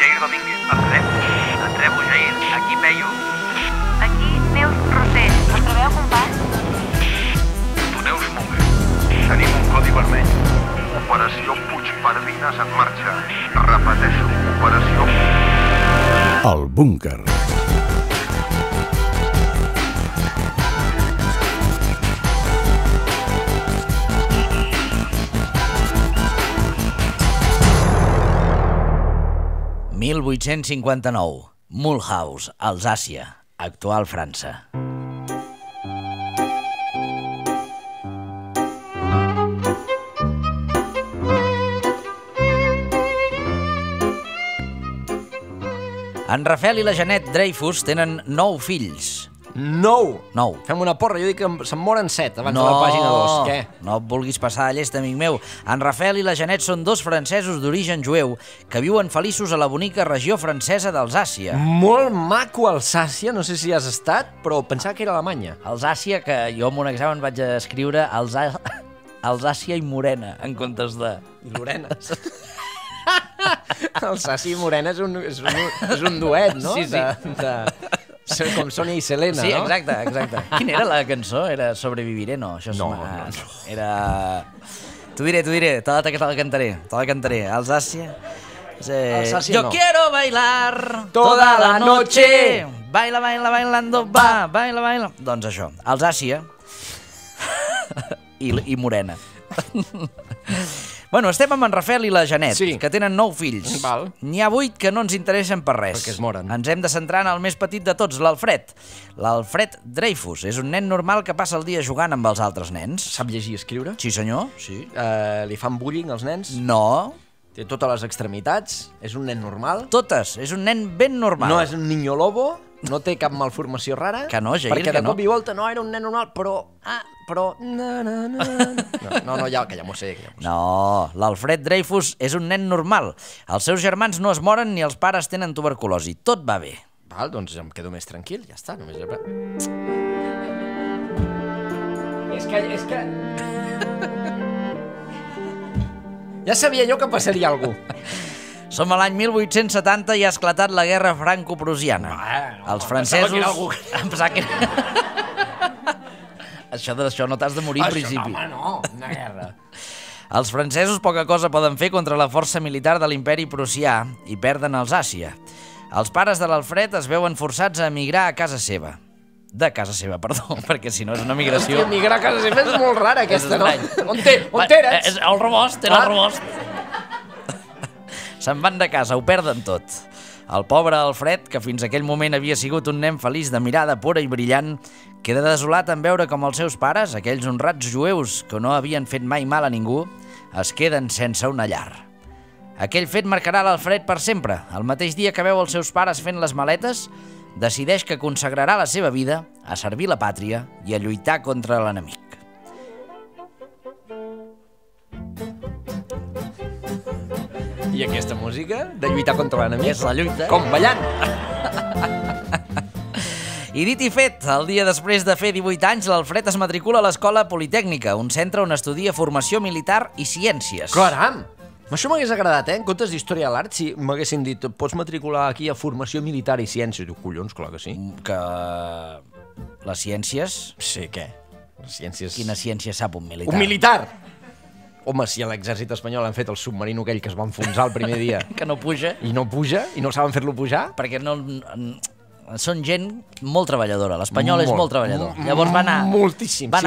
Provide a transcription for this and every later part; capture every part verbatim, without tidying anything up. Jair Domínguez, el treu. El treu, Jair. Aquí, Peyu. Aquí, Neus Roser. El trobeu, company? Doneu-vos molt bé. Tenim un codi vermell. Operació Puig Pardines en marxa. Repeteixo, operació... El búnquer. mil vuit-cents cinquanta-nou, Mulhouse, Alsàcia, actual França. En Rafael i la Janet Dreyfus tenen nou fills. Nou? Nou. Fem una porra, jo dic que se'n moren set abans de la pàgina dos. Què? No et vulguis passar de llest, amic meu. En Rafael i la Janet són dos francesos d'origen jueu que viuen feliços a la bonica regió francesa d'Alsàcia. Molt maco, Alsàcia, no sé si has estat, però pensava que era Alemanya. Alsàcia, que jo en un examen vaig escriure Alsàcia i Morena, en comptes de... I Lorena. Alsàcia i Morena és un duet, no? Sí, sí. Com Sonia i Selena, no? Sí, exacte, exacte. Quina era la cançó? Era Sobreviviré, no? No, no. Era... T'ho diré, t'ho diré, te la cantaré, te la cantaré. Alsàcia... Yo quiero bailar toda la noche. Baila, baila, bailando, va, baila, baila... Doncs això, Alsàcia i Morena. Bueno, estem amb en Rafael i la Janet, que tenen nou fills. N'hi ha vuit que no ens interessen per res. Perquè es moren. Ens hem de centrar en el més petit de tots, l'Alfred. L'Alfred Dreyfus és un nen normal que passa el dia jugant amb els altres nens. Sap llegir i escriure? Sí, senyor. Li fan bullying als nens? No. Té totes les extremitats? És un nen normal? Totes. És un nen ben normal. No és un niño lobo? No té cap malformació rara? Que no, Jair, que no. Perquè de cop i volta no era un nen normal, però... Ah, però... No, no, no, no, ja m'ho sé. No, l'Alfred Dreyfus és un nen normal. Els seus germans no es moren ni els pares tenen tuberculosi. Tot va bé. Val, doncs em quedo més tranquil, ja està. És que... És que... Ja sabia jo que passaria algú. Som a l'any mil vuit-cents setanta i ha esclatat la guerra franco-prusiana. Els francesos... Em pensava que era algú. Això no t'has de morir en principi. Home, no, una guerra. Els francesos poca cosa poden fer contra la força militar de l'imperi prussià i perden Alsàcia. Els pares de l'Alfred es veuen forçats a emigrar a casa seva. De casa seva, perdó, perquè si no és una migració... Emigrar a casa seva és molt rara, aquesta, no? On t'eres? El rebost, era el rebost. Se'n van de casa, ho perden tot. El pobre Alfred, que fins aquell moment havia sigut un nen feliç de mirada pura i brillant, queda desolat en veure com els seus pares, aquells honrats jueus que no havien fet mai mal a ningú, es queden sense una llar. Aquell fet marcarà l'Alfred per sempre. El mateix dia que veu els seus pares fent les maletes, decideix que consagrarà la seva vida a servir la pàtria i a lluitar contra l'enemic. I aquesta música de lluitar contra l'enemic és la lluita. Com ballant! I dit i fet, el dia després de fer divuit anys, l'Alfred es matricula a l'Escola Politècnica, un centre on estudia formació militar i ciències. Caram! Això m'hagués agradat, eh? En comptes d'història de l'art, si m'haguessin dit pots matricular aquí a formació militar i ciències. Diu, collons, clar que sí. Que... les ciències... Sí, què? Les ciències... Quina ciència sap un militar? Un militar! Home, si a l'exèrcit espanyol han fet el submarino aquell que es va enfonsar el primer dia... Que no puja. I no puja, i no saben fer-lo pujar. Perquè no... Són gent molt treballadora, l'espanyol és molt treballador. Llavors va anar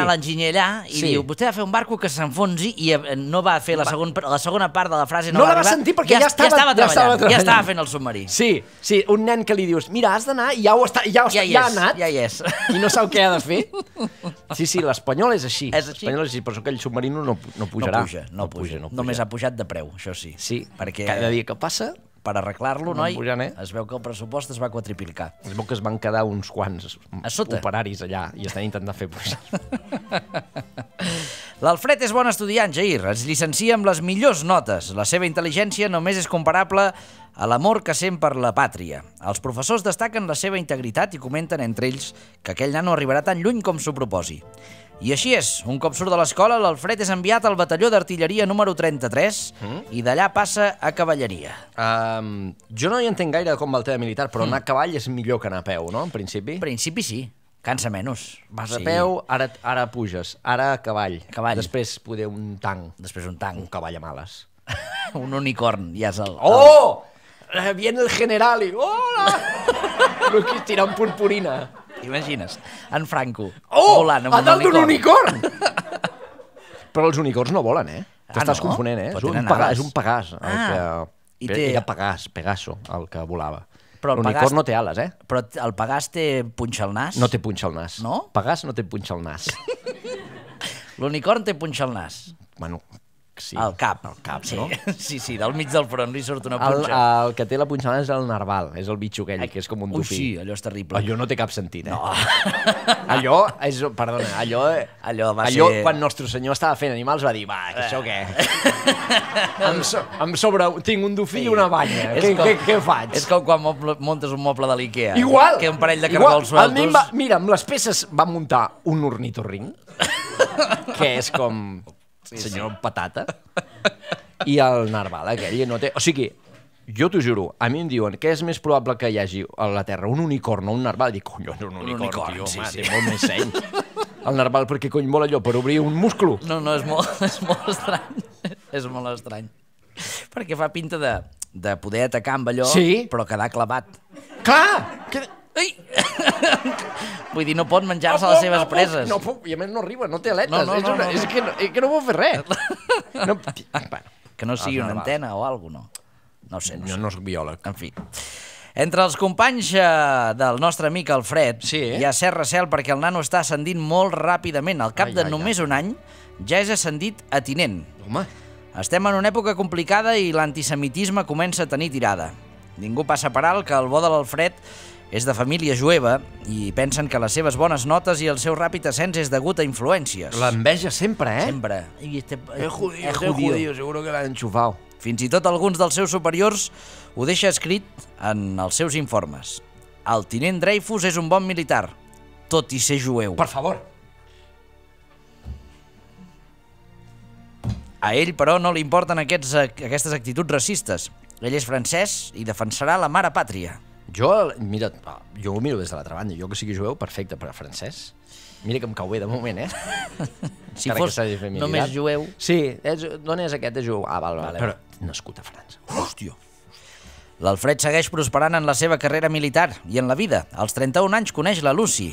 a l'enginyer allà i diu, vostè va fer un barco que s'enfonsi i no va fer la segona part de la frase. No la va sentir perquè ja estava treballant, ja estava fent el submarí. Sí, sí, un nen que li dius, mira, has d'anar i ja ha anat i no sap què ha de fer. Sí, sí, l'espanyol és així, però aquell submarino no pujarà. No puja, no puja. Només ha pujat de preu, això sí. Sí, cada dia que passa... Per arreglar-lo, noi, es veu que el pressupost es va quadriplicar. Es veu que es van quedar uns quants operaris allà i estan intentant fer pujar. L'Alfred és bon estudiant, Jair. Es llicencia amb les millors notes. La seva intel·ligència només és comparable a l'amor que sent per la pàtria. Els professors destaquen la seva integritat i comenten entre ells que aquell nano arribarà tan lluny com s'ho proposi. I així és. Un cop surt de l'escola, l'Alfred és enviat al batalló d'artilleria número trenta-tres mm? i d'allà passa a cavalleria. Um, jo no hi entenc gaire com va el tema militar, però mm. anar a cavall és millor que anar a peu, no? En principi? En principi sí. Cansa menys. Vas sí. a peu, ara, ara puges, ara a cavall. cavall. Després poder un tanc. Després un tanc. Un cavall amb ales. Un unicorn, ja és el... Oh! El... Viene el general i... Hola! Lo que és tirar un purpurina. T'imagines? En Franco. Oh! Volant amb un unicorn. A dalt d'un unicorn! Però els unicorns no volen, eh? T'estàs ah, no? confonent, eh? És un, pegà, és un pegàs. El ah, que... I té... Era pegàs, Pegaso, el que volava. L'unicorn no té ales, eh? Però el Pegàs té punxa al nas? No té punxa al nas. No? Pegàs no té punxa al nas. L'unicorn té punxa al nas. Bueno, sí. Al cap. Al cap, sí. no? Sí, sí, del mig del front li surt una punxa. El, el que té la punxa al nas és el narval, és el bitxo aquell, que és com un dupí. Ui, sí, allò és terrible. Allò no té cap sentit, eh? No. Allò, és, perdona, allò... Allò va allò, ser... quan Nostre Senyor estava fent animals, va dir, va, això què? Em, so, em sobra... Tinc un dofí sí. i una banya. Què, com, què, què faig? És com quan muntes un moble de l'Ikea. Igual! Que un parell de cargols sueltos. Va, mira, amb les peces va muntar un ornitorrinc, que és com... Sí, senyor sí. Patata. I el narval aquell no té... O sigui, jo t'ho juro, a mi em diuen que és més probable que hi hagi a la Terra un unicorn o un narval. Dic, cony, un unicorn, unicorn tio, sí, home, sí. té molt més seny. El narval, perquè cony vol allò, per obrir un múscul? No, no, és molt, és molt estrany. És molt estrany. Perquè fa pinta de, de poder atacar amb allò, sí? però quedar clavat. Clar! Que... Vull dir, no pot menjar-se no les seves no preses. No puc, i a més no arriba, no té aletes. No, no, és, una, no, no, és, que no, és que no puc fer res. No, bueno, que no sigui una antena o alguna cosa, no. No ho sé, no jo sé. No soc biòleg. En fi. Entre els companys eh, del nostre amic Alfred sí, eh? hi ha cert recel perquè el nano està ascendint molt ràpidament. Al cap ai, de ai, només ai. un any ja és ascendit a tinent. Home. Estem en una època complicada i l'antisemitisme comença a tenir tirada. Ningú passa per alt que el bo de l'Alfred és de família jueva i pensen que les seves bones notes i el seu ràpid ascens és degut a influències. L'enveja sempre, eh? Sempre. Este... Es judío, es judío, seguro que l'han enxufat. Fins i tot alguns dels seus superiors ho deixa escrit en els seus informes. El tinent Dreyfus és un bon militar, tot i ser jueu. Per favor. A ell, però, no li importen aquests, aquestes actituds racistes. Ell és francès i defensarà la mare pàtria. Jo, mira, jo ho miro des de l'altra banda. Jo que sigui jueu, perfecte, però francès... Mira que em cau bé de moment, eh? Si encara fos només jueu... Sí, d'on és aquest de jueu? Ah, val, val. Però nascut a França. Hòstia! L'Alfred segueix prosperant en la seva carrera militar i en la vida. Als trenta-un anys coneix la Lucy,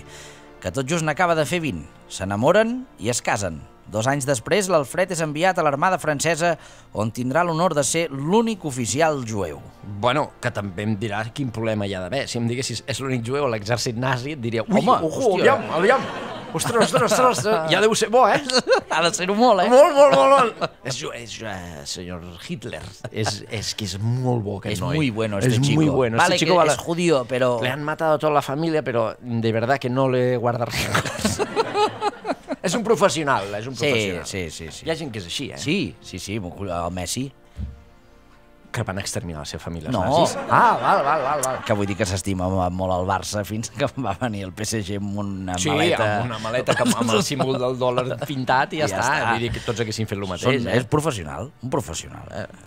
que tot just n'acaba de fer vint. S'enamoren i es casen. Dos anys després, l'Alfred és enviat a l'armada francesa, on tindrà l'honor de ser l'únic oficial jueu. Bueno, que també em diràs quin problema hi ha d'haver. Si em diguessis, és l'únic jueu a l'exèrcit nazi, et diria, home, aviam, aviam, ostres, ostres, ostres, ja deu ser bo, eh? Ha de ser-ho molt, eh? Molt, molt, molt, molt. És, senyor Hitler, és que és molt bo aquest noi. És muy bueno este chico. És muy bueno. Vale, que és judío, però... Le han matado toda la familia, pero de verdad que no le guarda res. És un professional, és un professional. Sí, sí, sí. Hi ha gent que és així, eh? Sí, sí, sí, el Messi. Que van exterminar la seva família, els nazis. No. Ah, val, val, val. Que vull dir que s'estima molt el Barça fins que va venir el P S G amb una maleta... Sí, amb una maleta amb el símbol del dòlar pintat i ja està. Vull dir que tots haguessin fet el mateix. És professional, un professional.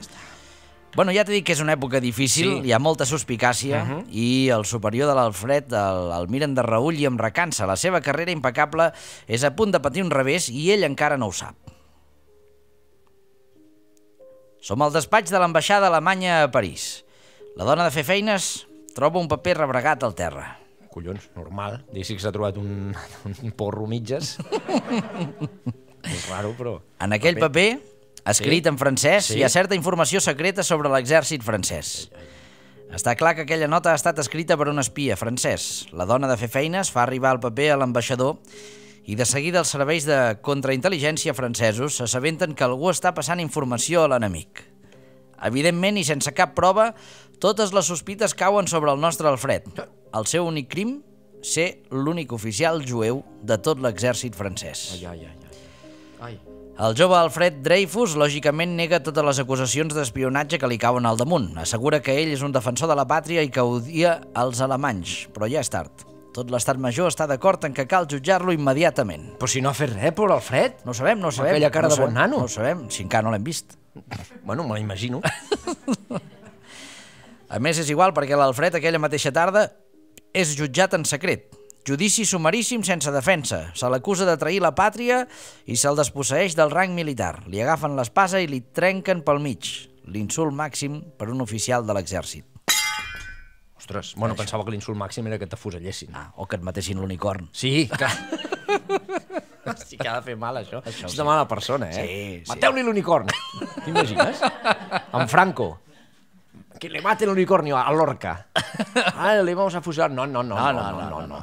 Bueno, ja t'he dit que és una època difícil, hi ha molta suspicàcia i el superior de l'Alfred el miren de reull i em recança. La seva carrera impecable és a punt de patir un revés i ell encara no ho sap. Som al despatx de l'ambaixada alemanya a París. La dona de fer feines troba un paper rebregat al terra. Collons, normal. Dic-s'hi que s'ha trobat un porro mitges. És raro, però... En aquell paper... escrit en francès, hi ha certa informació secreta sobre l'exèrcit francès. Està clar que aquella nota ha estat escrita per un espia francès. La dona de fer feines fa arribar el paper a l'ambaixador i de seguida els serveis de contraintel·ligència francesos s'assabenten que algú està passant informació a l'enemic. Evidentment, i sense cap prova, totes les sospites cauen sobre el nostre Alfred. El seu únic crim, ser l'únic oficial jueu de tot l'exèrcit francès. Ai, ai, ai. El jove Alfred Dreyfus, lògicament, nega totes les acusacions d'espionatge que li cauen al damunt. Assegura que ell és un defensor de la pàtria i que odia els alemanys, però ja és tard. Tot l'estat major està d'acord en que cal jutjar-lo immediatament. Però si no ha fet res, pobre Alfred. No ho sabem, no ho sabem. Aquella cara de bon nano. No ho sabem, si encara no l'hem vist. Bueno, me la imagino. A més, és igual, perquè l'Alfred aquella mateixa tarda és jutjat en secret. Judici sumaríssim sense defensa. Se l'acusa de trair la pàtria i se'l desposseeix del rang militar. Li agafen l'espasa i li trenquen pel mig. L'insult màxim per un oficial de l'exèrcit. Ostres, bueno, pensava que l'insult màxim era que t'afusellessin. Ah, o que et matessin l'unicorn. Sí, clar. Hosti, que ha de fer mal, això. Això és de mala persona, eh? Mateu-li l'unicorn. T'imagines? En Franco. Que le mate l'unicornio a Lorca. Ah, le vamos a fusillar. No, no, no, no, no.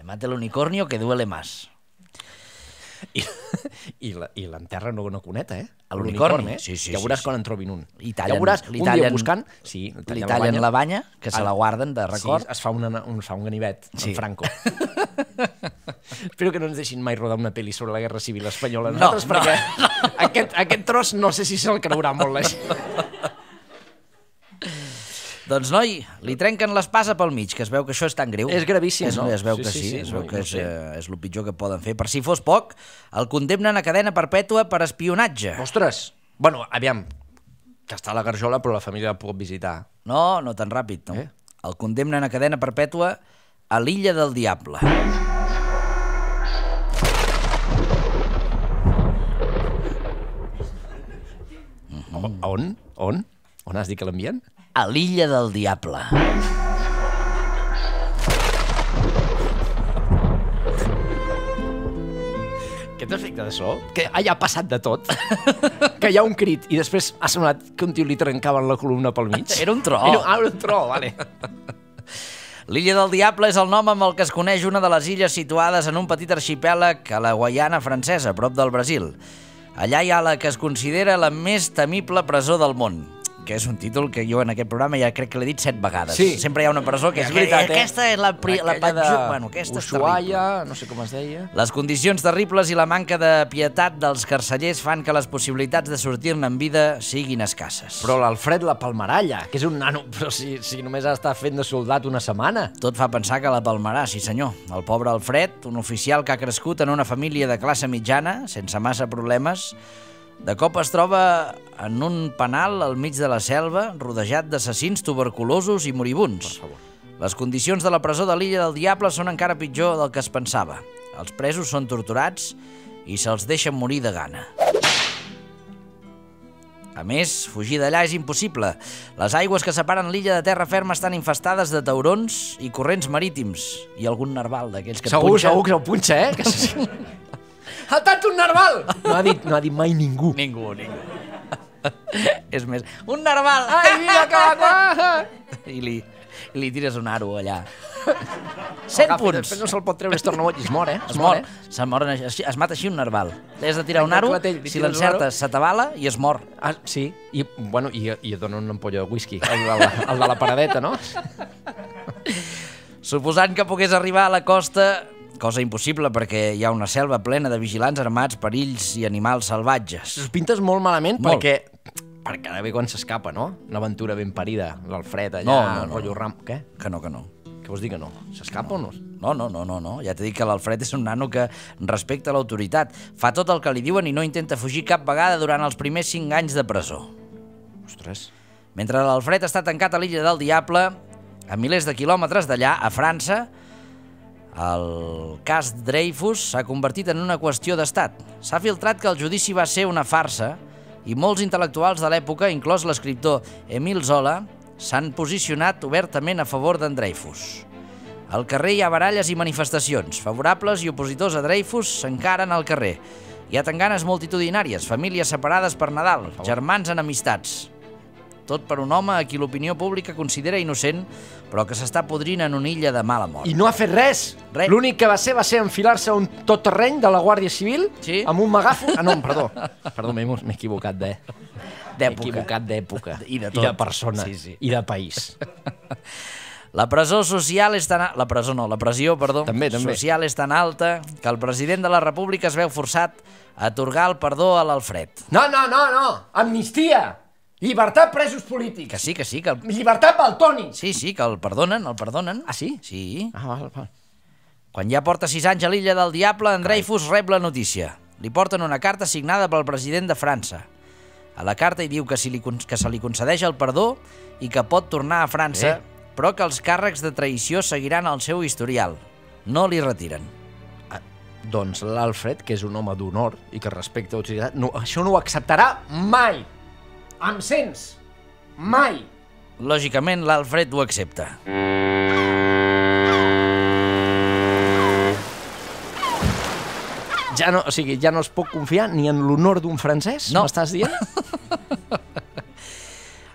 Le mate l'unicornio que duele más. I l'enterra no coneta, eh? A l'unicorn, eh? Ja veuràs quan en trobin un. Ja veuràs, un dia buscant... Li tallen la banya, que se la guarden de record. Es fa un ganivet, en Franco. Espero que no ens deixin mai rodar una pel·li sobre la Guerra Civil espanyola. No, perquè aquest tros no sé si se'l creurà molt la gent. Doncs, noi, li trenquen l'espasa pel mig, que es veu que això és tan greu. És gravíssim, no? Es veu que sí, es veu que és el pitjor que poden fer. Per si fos poc, el condemnen a cadena perpètua per espionatge. Ostres! Bueno, aviam, que està a la garjola, però la família la pot visitar. No, no tan ràpid, no. El condemnen a cadena perpètua a l'Illa del Diable. On? On? On has dit que l'envien? A l'Illa del Diable. Aquest efecte de so, que hi ha passat de tot, que hi ha un crit i després ha semblat que un tio li trencaven la columna pel mig. Era un tro. Era un tro, vale. L'Illa del Diable és el nom amb el que es coneix una de les illes situades en un petit arxipèlag a la Guaiana francesa, a prop del Brasil. Allà hi ha la que es considera la més temible presó del món, que és un títol que jo en aquest programa ja crec que l'he dit set vegades. Sempre hi ha una presó que és veritat, eh? Aquesta és la... Bueno, aquesta és terrible. No sé com es deia. Les condicions terribles i la manca de pietat dels carcellers fan que les possibilitats de sortir-ne en vida siguin escasses. Però l'Alfred la palmaralla, que és un nano... Però si només ha estat fent de soldat una setmana. Tot fa pensar que la palmarà, sí senyor. El pobre Alfred, un oficial que ha crescut en una família de classe mitjana, sense massa problemes, de cop es troba en un penal al mig de la selva, rodejat d'assassins tuberculosos i moribunds. Les condicions de la presó de l'Illa del Diable són encara pitjor del que es pensava. Els presos són torturats i se'ls deixen morir de gana. A més, fugir d'allà és impossible. Les aigües que separen l'illa de terra ferma estan infestades de taurons i corrents marítims. I algun narval d'aquells que et punxa. Segur, segur que el punxa, eh? Ha estat un narval! No ha dit mai ningú. Ningú, ningú. És més, un narval! Ai, mira que va! I li tires un aro allà. cent punts! Després no se'l pot treure, es torna boig i es mor, eh? Es mor, eh? Es mata així un narval. Has de tirar un aro, si l'encertes se t'avala i es mor. Ah, sí? I et dona una ampolla de whisky, el de la paradeta, no? Suposant que pogués arribar a la costa... Cosa impossible, perquè hi ha una selva plena de vigilants armats, perills i animals salvatges. Us pintes molt malament perquè... Perquè ara ve quan s'escapa, no? Una aventura ben parida, l'Alfred allà... No, no, no. Què? Que no, que no. Què vols dir que no? S'escapa o no? No, no, no, no. Ja t'he dit que l'Alfred és un nano que respecta l'autoritat. Fa tot el que li diuen i no intenta fugir cap vegada durant els primers cinc anys de presó. Ostres. Mentre l'Alfred està tancat a l'Illa del Diable, a milers de quilòmetres d'allà, a França, el cas Dreyfus s'ha convertit en una qüestió d'estat. S'ha filtrat que el judici va ser una farsa i molts intel·lectuals de l'època, inclòs l'escriptor Émile Zola, s'han posicionat obertament a favor d'en Dreyfus. Al carrer hi ha baralles i manifestacions. Favorables i opositors a Dreyfus s'encaren al carrer. Hi ha tanganes multitudinàries, famílies separades per Nadal, germans enemistats. Tot per un home a qui l'opinió pública considera innocent, però que s'està podrint en una illa de mala mort. I no ha fet res! L'únic que va ser va ser enfilar-se a un tot terreny de la Guàrdia Civil amb un megàfon... Ah, no, perdó. Perdó, m'he equivocat d'època. M'he equivocat d'època. I de tot. I de persona. I de país. La presó social és tan... La presó no, la pressió, perdó. També, també. Social és tan alta que el president de la República es veu forçat atorgar el perdó a l'Alfred. No, no, no, no! Amnistia! Llibertat presos polítics. Que sí, que sí, que... El... Llibertat pel Toni. Sí, sí, que el perdonen, el perdonen. Ah, sí? Sí. Ah, val, val. Quan ja porta sis anys a l'illa del Diable, en Dreyfus rep la notícia. Li porten una carta signada pel president de França. A la carta hi diu que, si li, que se li concedeix el perdó i que pot tornar a França, eh? però que els càrrecs de traïció seguiran el seu historial. No li retiren. Ah, doncs l'Alfred, que és un home d'honor i que respecta l'autoritat, no, això no ho acceptarà mai. Em sents? Mai! Lògicament, l'Alfred ho accepta. Ja no, o sigui, ja no es pot confiar ni en l'honor d'un francès, no. M'estàs dient?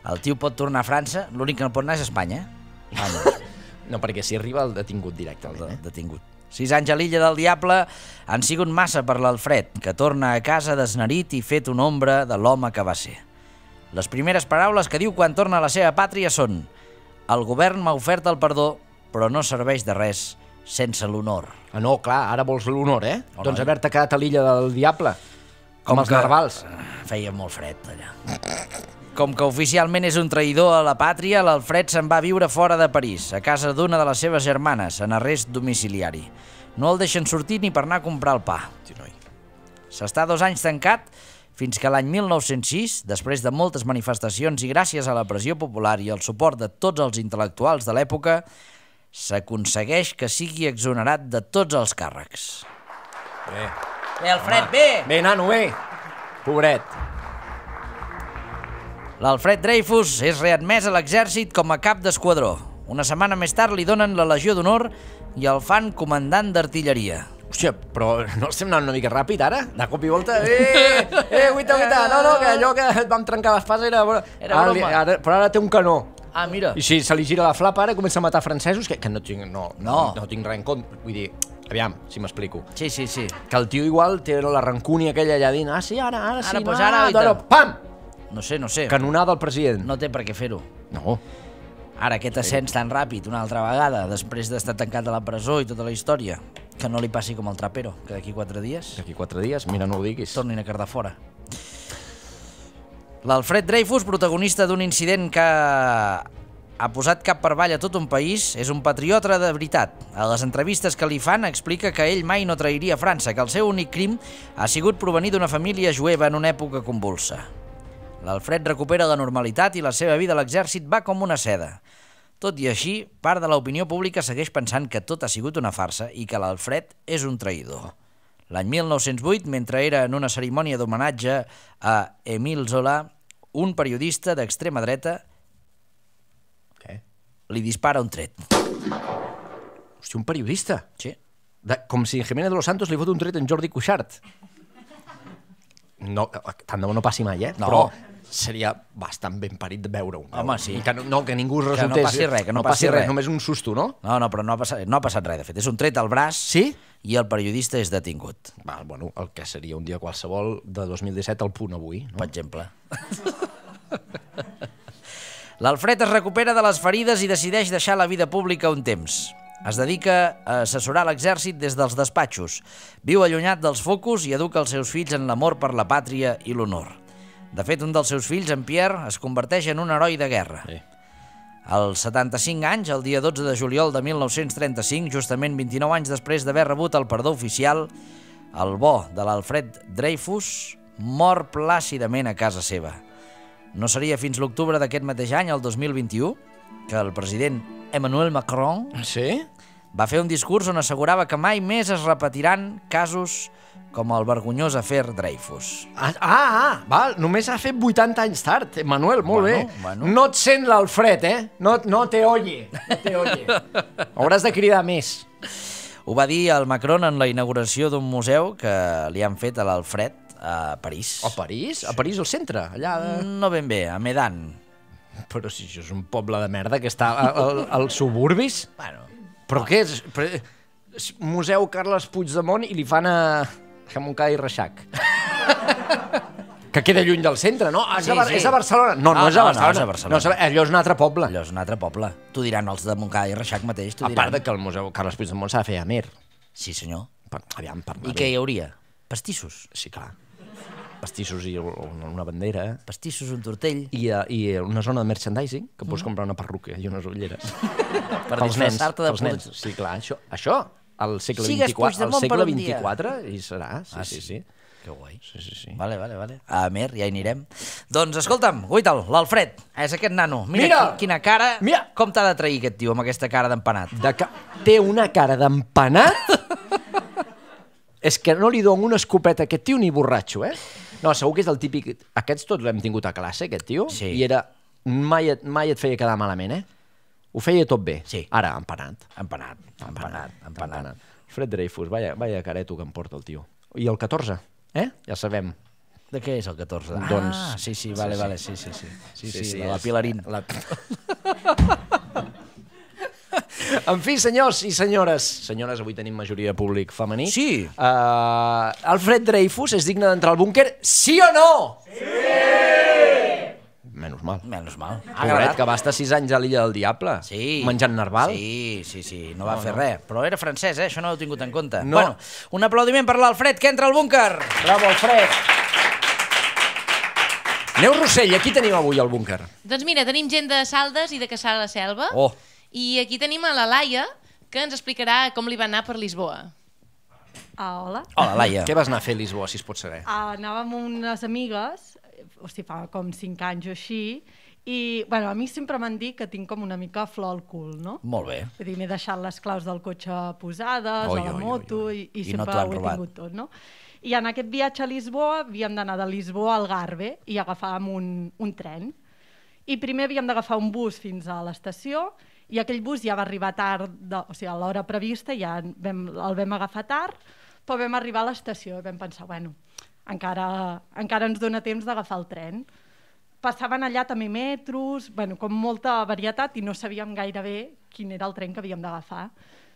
El tio pot tornar a França, l'únic que no pot anar és a Espanya. Ah, no. No, perquè si arriba el detingut directament. El de, eh? Detingut. Sis anys a l'illa del Diable han sigut massa per l'Alfred, que torna a casa desnarit i fet una ombra de l'home que va ser. Les primeres paraules que diu quan torna a la seva pàtria són: el govern m'ha ofert el perdó, però no serveix de res sense l'honor. Ah, no, clar, ara vols l'honor, eh? Hola. Doncs haver-te quedat a l'illa del Diable, com, com els narvals. Feia molt fred, allà. Com que oficialment és un traïdor a la pàtria, l'Alfred se'n va viure fora de París, a casa d'una de les seves germanes, en arrest domiciliari. No el deixen sortir ni per anar a comprar el pa. S'està dos anys tancat, fins que l'any mil nou-cents sis, després de moltes manifestacions i gràcies a la pressió popular i el suport de tots els intel·lectuals de l'època, s'aconsegueix que sigui exonerat de tots els càrrecs. Bé. Bé, Alfred, bé! Bé, nano, bé! Pobret. L'Alfred Dreyfus és readmès a l'exèrcit com a cap d'esquadró. Una setmana més tard li donen la Legió d'Honor i el fan comandant d'artilleria. Hòstia, però no estem anant una mica ràpid, ara? De cop i volta... Eh, eh, guita, guita! No, no, que allò que et vam trencar l'espasa era... Era broma. Però ara té un canó. Ah, mira. I si se li gira la flapa, ara comença a matar francesos, que no tinc... No, no tinc res en compte. Vull dir, aviam, si m'explico. Sí, sí, sí. Que el tio igual té la rancúnia aquella allà dient... Ah, sí, ara, ara, sí, no, ara... Pam! No sé, no sé. Canonada al president. No té per què fer-ho. No. Ara, aquest ascens tan ràpid, una altra vegada, després d'estar tancat a la presó i tota la història. Que no li passi com al trapero, que d'aquí quatre dies... D'aquí quatre dies, mira, no ho diguis. Tornin a quedar fora. L'Alfred Dreyfus, protagonista d'un incident que ha posat cap per avall a tot un país, és un patriota de veritat. A les entrevistes que li fan explica que ell mai no trairia França, que el seu únic crim ha sigut provenir d'una família jueva en una època convulsa. L'Alfred recupera la normalitat i la seva vida a l'exèrcit va com una seda. Tot i així, part de l'opinió pública segueix pensant que tot ha sigut una farsa i que l'Alfred és un traïdor. L'any mil nou-cents vuit, mentre era en una cerimònia d'homenatge a Émile Zola, un periodista d'extrema dreta Què? li dispara un tret. Hòstia, un periodista? Sí. De, com si Jimena de los Santos li fot un tret en Jordi Cuixart. No, tant de bo no passi mai, eh? No. Però... seria bastant ben parit de veure-ho. Home, sí. Que no, que ningú es resultés... Que no passi res, que no passi res. Només un susto, no? No, no, però no ha passat res, de fet. És un tret al braç i el periodista és detingut. Val, bueno, el que seria un dia qualsevol de dos mil disset al Punt Avui, no? Per exemple. L'Alfred es recupera de les ferides i decideix deixar la vida pública un temps. Es dedica a assessorar l'exèrcit des dels despatxos. Viu allunyat dels focus i educa els seus fills en l'amor per la pàtria i l'honor. De fet, un dels seus fills, en Pierre, es converteix en un heroi de guerra. Sí. Als setanta-cinc anys, el dia dotze de juliol de mil nou-cents trenta-cinc, justament vint-i-nou anys després d'haver rebut el perdó oficial, el bo de l'Alfred Dreyfus mor plàcidament a casa seva. No seria fins l'octubre d'aquest mateix any, el dos mil vint-i-u, que el president Emmanuel Macron sí? va fer un discurs on assegurava que mai més es repetiran casos com el vergonyós afer Dreyfus. Ah, ah, val, només ha fet vuitanta anys tard, Manuel, molt bé. No et sent l'Alfred, eh? No te oye, no te oye. Hauràs de cridar més. Ho va dir el Macron en la inauguració d'un museu que li han fet a l'Alfred a París. A París? A París, al centre? No ben bé, a Medan. Però si això és un poble de merda que està als suburbis? Bueno. Però què és? Museu Carles Puigdemont i li fan a... que Montcada i Reixac. Que queda lluny del centre, no? És a Barcelona. No, no és a Barcelona. Allò és un altre poble. Allò és un altre poble. T'ho diran els de Montcada i Reixac mateix. A part que el Museu Carles Puigdemont s'ha de fer a Amer. Sí, senyor. I què hi hauria? Pastissos? Sí, clar. Pastissos i una bandera. Pastissos, un tortell. I, uh, i una zona de merchandising, que pots comprar una perruca i unes ulleres. Per disfressar-te de pols. Sí, clar, això, això al segle vint-i-quatre hi serà. Sí, ah, sí, sí. Que guai. Sí, sí, sí. Vale, vale, vale. A Amer, ja hi anirem. Doncs escolta'm, guaita'l, l'Alfred, és aquest nano. Mira, mira! Quina cara, mira! Com t'ha de trair aquest tio amb aquesta cara d'empanat. Ca... Té una cara d'empanat? És que no li dono una escopeta a aquest tio ni borratxo, eh? No, segur que és el típic... Aquests tots l'hem tingut a classe, aquest tio, sí. I era... Mai, mai et feia quedar malament, eh? Ho feia tot bé. Sí. Ara, empanat. Empanat, empanat, empanat. Fred Dreyfus, vaya, vaya careto que em porta el tio. I el catorze, eh? Ja sabem. De què és el catorze? Ah, doncs... sí, sí, vale, sí, vale, sí, sí, sí. Sí, sí, sí, la Pilarín. La... En fi, senyors i senyores, senyores, avui tenim majoria públic femení. Sí. Uh, Alfred Dreyfus és digne d'entrar al búnquer, sí o no? Sí! Menys mal. Menys mal. Pobret, que va estar sis anys a l'Illa del Diable, sí, menjant narval. Sí, sí, sí, no va no, fer no. res. Però era francès, eh? Això no ho he tingut en compte. No. Bueno, un aplaudiment per l'Alfred, que entra al búnquer. Bravo, Alfred. Neus Rossell, aquí tenim avui al búnquer. Doncs mira, tenim gent de Saldes i de Caçà a la Selva. Oh. I aquí tenim a la Laia, que ens explicarà com li va anar per Lisboa. Ah, hola. Hola, Laia. Què vas anar a fer a Lisboa, si es pot saber? Ah, anava amb unes amigues, o sigui, fa com cinc anys o així, i, bueno, a mi sempre m'han dit que tinc com una mica flor al cul, no? Molt bé. Vull dir, m'he deixat les claus del cotxe posades, oi, a la oi, moto, oi, oi. I, i, I sempre no ho he tingut tot, no? I en aquest viatge a Lisboa havíem d'anar de Lisboa al Algarve i agafàvem un, un tren. I primer havíem d'agafar un bus fins a l'estació, i aquell bus ja va arribar tard, de, o sigui, a l'hora prevista, ja vam, el vam agafar tard, però vam arribar a l'estació i vam pensar, bueno, encara, encara ens dona temps d'agafar el tren. Passaven allà també metros, bueno, com molta varietat, i no sabíem gaire bé quin era el tren que havíem d'agafar.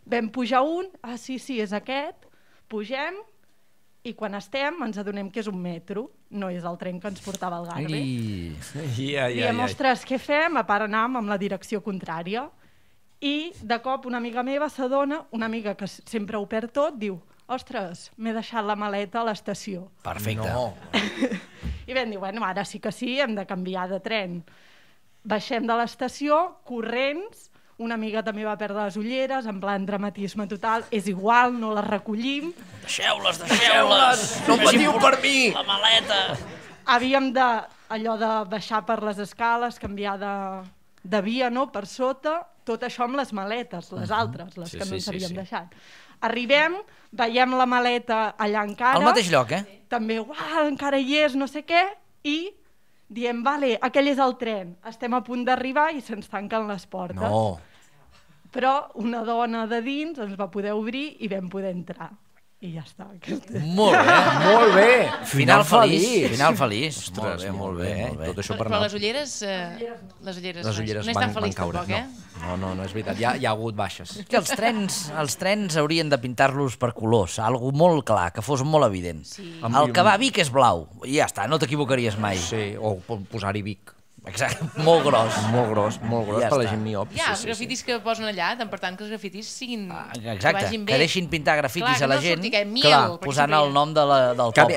Vam pujar un, ah, sí, sí, és aquest, pugem, i quan estem ens adonem que és un metro, no és el tren que ens portava al Algarve. Diem, ostres, què fem? A part anàvem amb la direcció contrària. I de cop una amiga meva s'adona, una amiga que sempre ho perd tot, diu, ostres, m'he deixat la maleta a l'estació. Perfecte. No. I vam dir, bueno, ara sí que sí, hem de canviar de tren. Baixem de l'estació, corrents, una amiga també va perdre les ulleres, en plan dramatisme total, és igual, no les recollim. Deixeu-les, deixeu-les, no patiu per mi. La maleta. Havíem de, allò de baixar per les escales, canviar de... de via, no?, per sota, tot això amb les maletes, les altres, les que no ens havíem deixat. Arribem, veiem la maleta allà encara... Al mateix lloc, eh? També, uau, encara hi és, no sé què, i diem, vale, aquell és el tren, estem a punt d'arribar i se'ns tanquen les portes. No! Però una dona de dins ens va poder obrir i vam poder entrar. I ja està. Molt bé, molt bé. Final feliç. Final feliç. Ostres, molt bé, molt bé. Però les ulleres... Les ulleres van caure, no. No, no, no, és veritat. Hi ha hagut baixes. Que els trens haurien de pintar-los per colors. Algo molt clar, que fos molt evident. El que va a Vic és blau. Ja està, no t'equivocaries mai. Sí, o posar-hi Vic. Exacte, molt gros. Molt gros, molt gros per la gent miop. Hi ha els grafitis que posen allà, per tant que els grafitis siguin... Exacte, que deixin pintar grafitis a la gent, posant el nom del poble.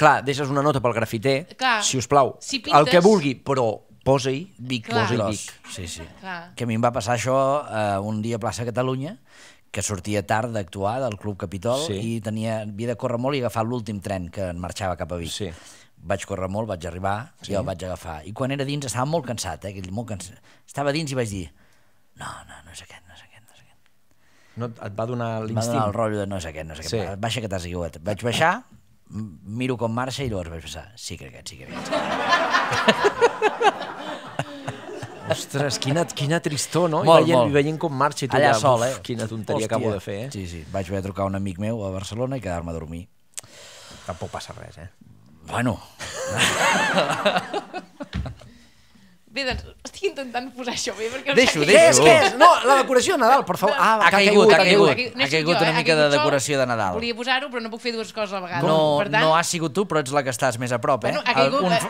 Clar, deixes una nota pel grafiter, si us plau, el que vulgui, però posa-hi Vic, posa-hi Vic. Sí, sí. Que a mi em va passar això un dia a Plaça Catalunya, que sortia tard d'actuar del Club Capitol i havia de córrer molt i agafar l'últim tren que marxava cap a Vic. Sí. Vaig córrer molt, vaig arribar, i el vaig agafar. I quan era dins estava molt cansat, eh? Molt cansat. Estava dins i vaig dir, no, no, no és aquest, no és aquest, no és aquest. No, et va donar l'instint? Va donar el rotllo de no és aquest, no és aquest. Baixa que t'has equivocat. Vaig baixar, miro com marxa i llavors vaig pensar, sí que aquest, sí que aquest. Ostres, quina tristor, no? I veient com marxa i tu allà sol, eh? Quina tonteria acabo de fer, eh? Sí, sí. Vaig haver de trucar a un amic meu a Barcelona i quedar-me a dormir. Tampoc passa res, eh? Bueno... Bé, doncs, estic intentant posar això bé, perquè... Deixo, deixo. Què és? No, la decoració de Nadal, per favor. Ha caigut, ha caigut. Ha caigut una mica de decoració de Nadal. Volia posar-ho, però no puc fer dues coses a la vegada. No has sigut tu, però ets la que estàs més a prop, eh?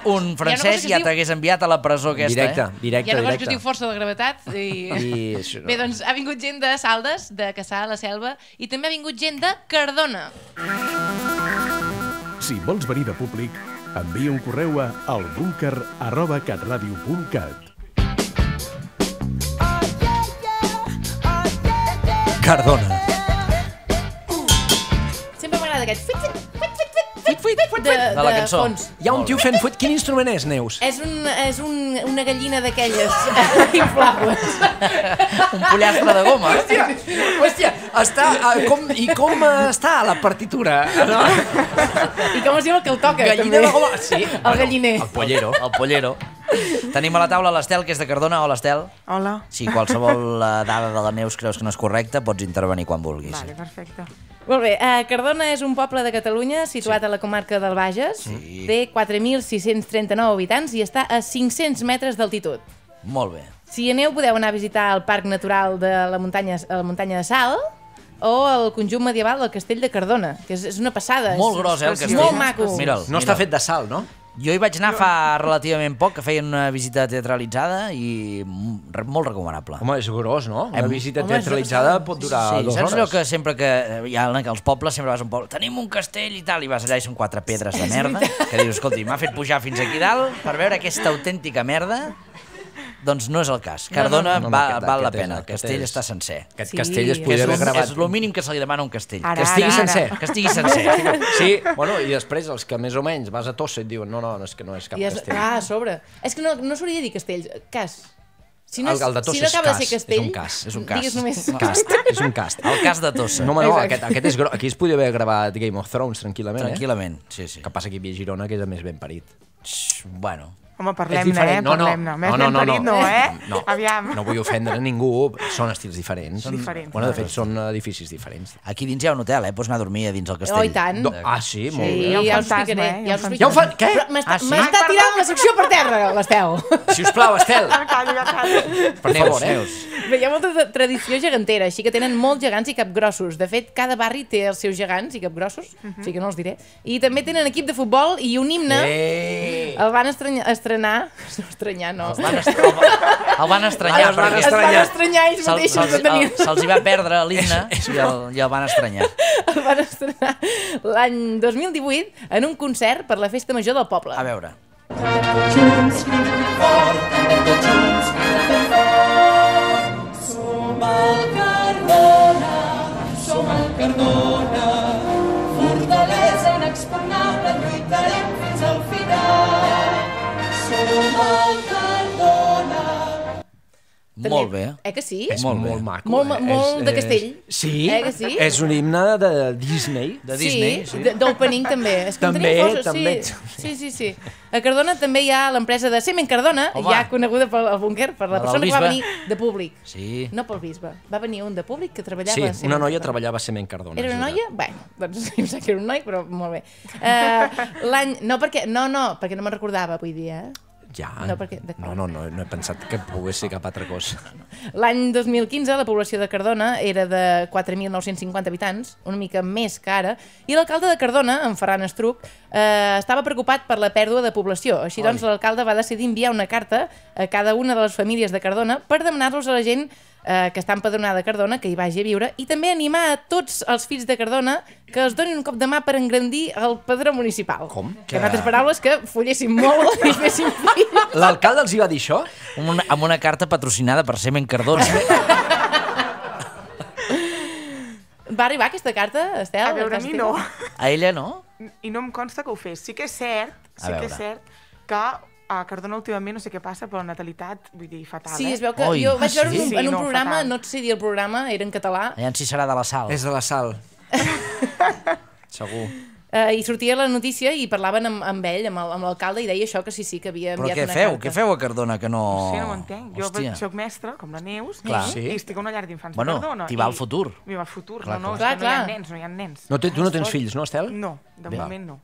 Un francès ja t'hagués enviat a la presó aquesta, eh? Directe, directe. Hi ha una cosa que es diu força de gravetat. Bé, doncs, ha vingut gent de Saldes, de Caçà a la Selva, i també ha vingut gent de Cardona. Si vols venir de públic, envia un correu a el búnquer arroba catradio punt cat. Cardona. Sempre m'agrada aquest fuit, fuit, fuit, fuit, fuit, fuit, de, de la cançó. Fons. Hi ha un tio fent fuit. Quin instrument és, Neus? És, un, és un, una gallina d'aquelles inflables. Un pollastre de goma. Hòstia, hòstia, està, com, i com està la partitura? No? I com es diu el que el toca? Gallina de goma, sí. El bueno, galliner. El pollero, el pollero. Tenim a la taula l'Estel, que és de Cardona. Hola, Estel. Hola. Si qualsevol dada de la Neus creus que no és correcta, pots intervenir quan vulguis. Vale, perfecte. Molt bé, uh, Cardona és un poble de Catalunya situat sí. a la comarca del Bages. Sí. Té quatre mil sis-cents trenta-nou habitants i està a cinc-cents metres d'altitud. Molt bé. Si aneu, podeu anar a visitar el Parc Natural de la Muntanya, la muntanya de Sal, o el conjunt medieval del Castell de Cardona, que és, és una passada. Molt gros, eh, el castell. Molt maco. Mira'l. No està fet de sal, no? Jo hi vaig anar fa relativament poc, que feien una visita teatralitzada i molt recomanable. Home, és gros, no? Una visita Home, teatralitzada és... pot durar sí, dues hores. Saps allò que sempre que hi ha els pobles, sempre vas a un poble, tenim un castell i tal, i vas allà i són quatre pedres de merda, que dius, escolti, m'ha fet pujar fins aquí dalt per veure aquesta autèntica merda. Doncs no és el cas. Cardona no, no, no, va, no, no, val la pena. El castell està sencer. Aquest castell es podria haver gravat. És el mínim que se li demana un castell. Ara, que estigui ara, sencer. Ara. Que estigui sencer. Sí, bueno, i després els que més o menys vas a Tossa et diuen no, no, no és que no és cap és, castell. Ah, a sobre. És que no, no s'hauria de dir castells. Cas. Si no, és, el de Tossa si no acaba de ser castell, és un cas. És un cas. Digues només. Cast, és un cast. El cas de Tossa. No, no, aquest, aquest és gros. Aquí es podria haver gravat Game of Thrones tranquil·lament. Tranquil·lament, eh? Sí, sí. Que passa aquí a Girona, que és el més ben parit. Bueno... Home, parlem-ne, eh? No, parlem-ne. No, no, no, no, no, eh? No, no, no vull ofendre a ningú, són estils diferents. Són diferents. Bueno, de fet, són edificis diferents. Aquí dins hi ha un hotel, eh? Pots anar a dormir a dins el castell. Oh, i tant. Do ah, sí? Molt sí, bé. Ja ho explicaré. Ja ho explicaré. Ja ho fan... Què? M'està ah, sí? tirant la secció per terra, l'Estel. Sisplau, Estel. Em callo, ja callo. Per favor, Neus. Hi ha molta tradició gegantera, així que tenen molts gegants i capgrossos. De fet, cada barri té els seus gegants i capgrossos, així que no els diré. I també tenen equip de futbol i un himne. El van estrenyar... estrenar, no estranyar, no. El van, estre... el van estranyar, van perquè es van estranyar ells mateixos de tenir. Se'ls hi va perdre l'himne i, i el van estranyar. El van estrenar l'any dos mil divuit en un concert per la Festa Major del poble. A veure. Som el Cardona, som el Cardona, fortalesa inexpugnable, lluitarem fins al final. Molt bé. Eh que sí? És molt, molt maco. Molt, eh? molt és, de castell. Sí, eh que sí? És un himne de Disney. De sí, Disney, sí. D'Opening també. És que també, fos, també. Sí. sí, sí, sí. A Cardona també hi ha l'empresa de Semen Cardona, Home. ja coneguda pel búnquer, per la persona que va venir de públic. Sí. No pel bisbe. Va venir un de públic que treballava sí, a Semen Cardona. Sí, una noia treballava a Semen Cardona. Era una noia? Bé, doncs em sap que era un noi, però molt bé. Uh, L'any... No, perquè... No, no, perquè no me'n recordava avui dia, eh? Ja. No, perquè, no, no, no, no he pensat que pogués ser cap altra cosa. L'any dos mil quinze la població de Cardona era de quatre mil nou-cents cinquanta habitants, una mica més que ara, i l'alcalde de Cardona, en Ferran Estruc, eh, estava preocupat per la pèrdua de població. Així doncs, l'alcalde va decidir enviar una carta a cada una de les famílies de Cardona per demanar-los a la gent eh, que està empadronada a Cardona que hi vagi a viure, i també animar a tots els fills de Cardona que es donin un cop de mà per engrandir el padró municipal. Com? Que, en altres paraules, que follessin molt i fessin fills. L'alcalde els hi va dir això? Amb una, amb una carta patrocinada per Semen Cardona. Va arribar aquesta carta, Estel? A veure, a mi no. A ella no? I no em consta que ho fes. Sí que és cert, sí que és cert que... A Cardona últimament no sé què passa, però la natalitat, vull dir, fatal, eh? Sí, es veu que Oi. jo vaig veure sí? un, en un sí, no, programa, fatal. no sé dir el programa, era en català. Allà si serà de la Sal. És de la Sal. Segur. Uh, I sortia la notícia i parlaven amb, amb ell, amb l'alcalde, i deia això, que sí, sí, que havia enviat una carta. Però què feu? Què feu a Cardona que no... No sé, no ho entenc. Hòstia. Jo soc mestra, com la Neus, clar. I, sí. i estic a una llar d'infants bueno, de Cardona. Bueno, t'hi va el futur. M'hi va el futur, clar, no, no, clar, clar. no hi ha nens, no hi ha nens. No, tu no tens fills, no, Estel? No, de moment no.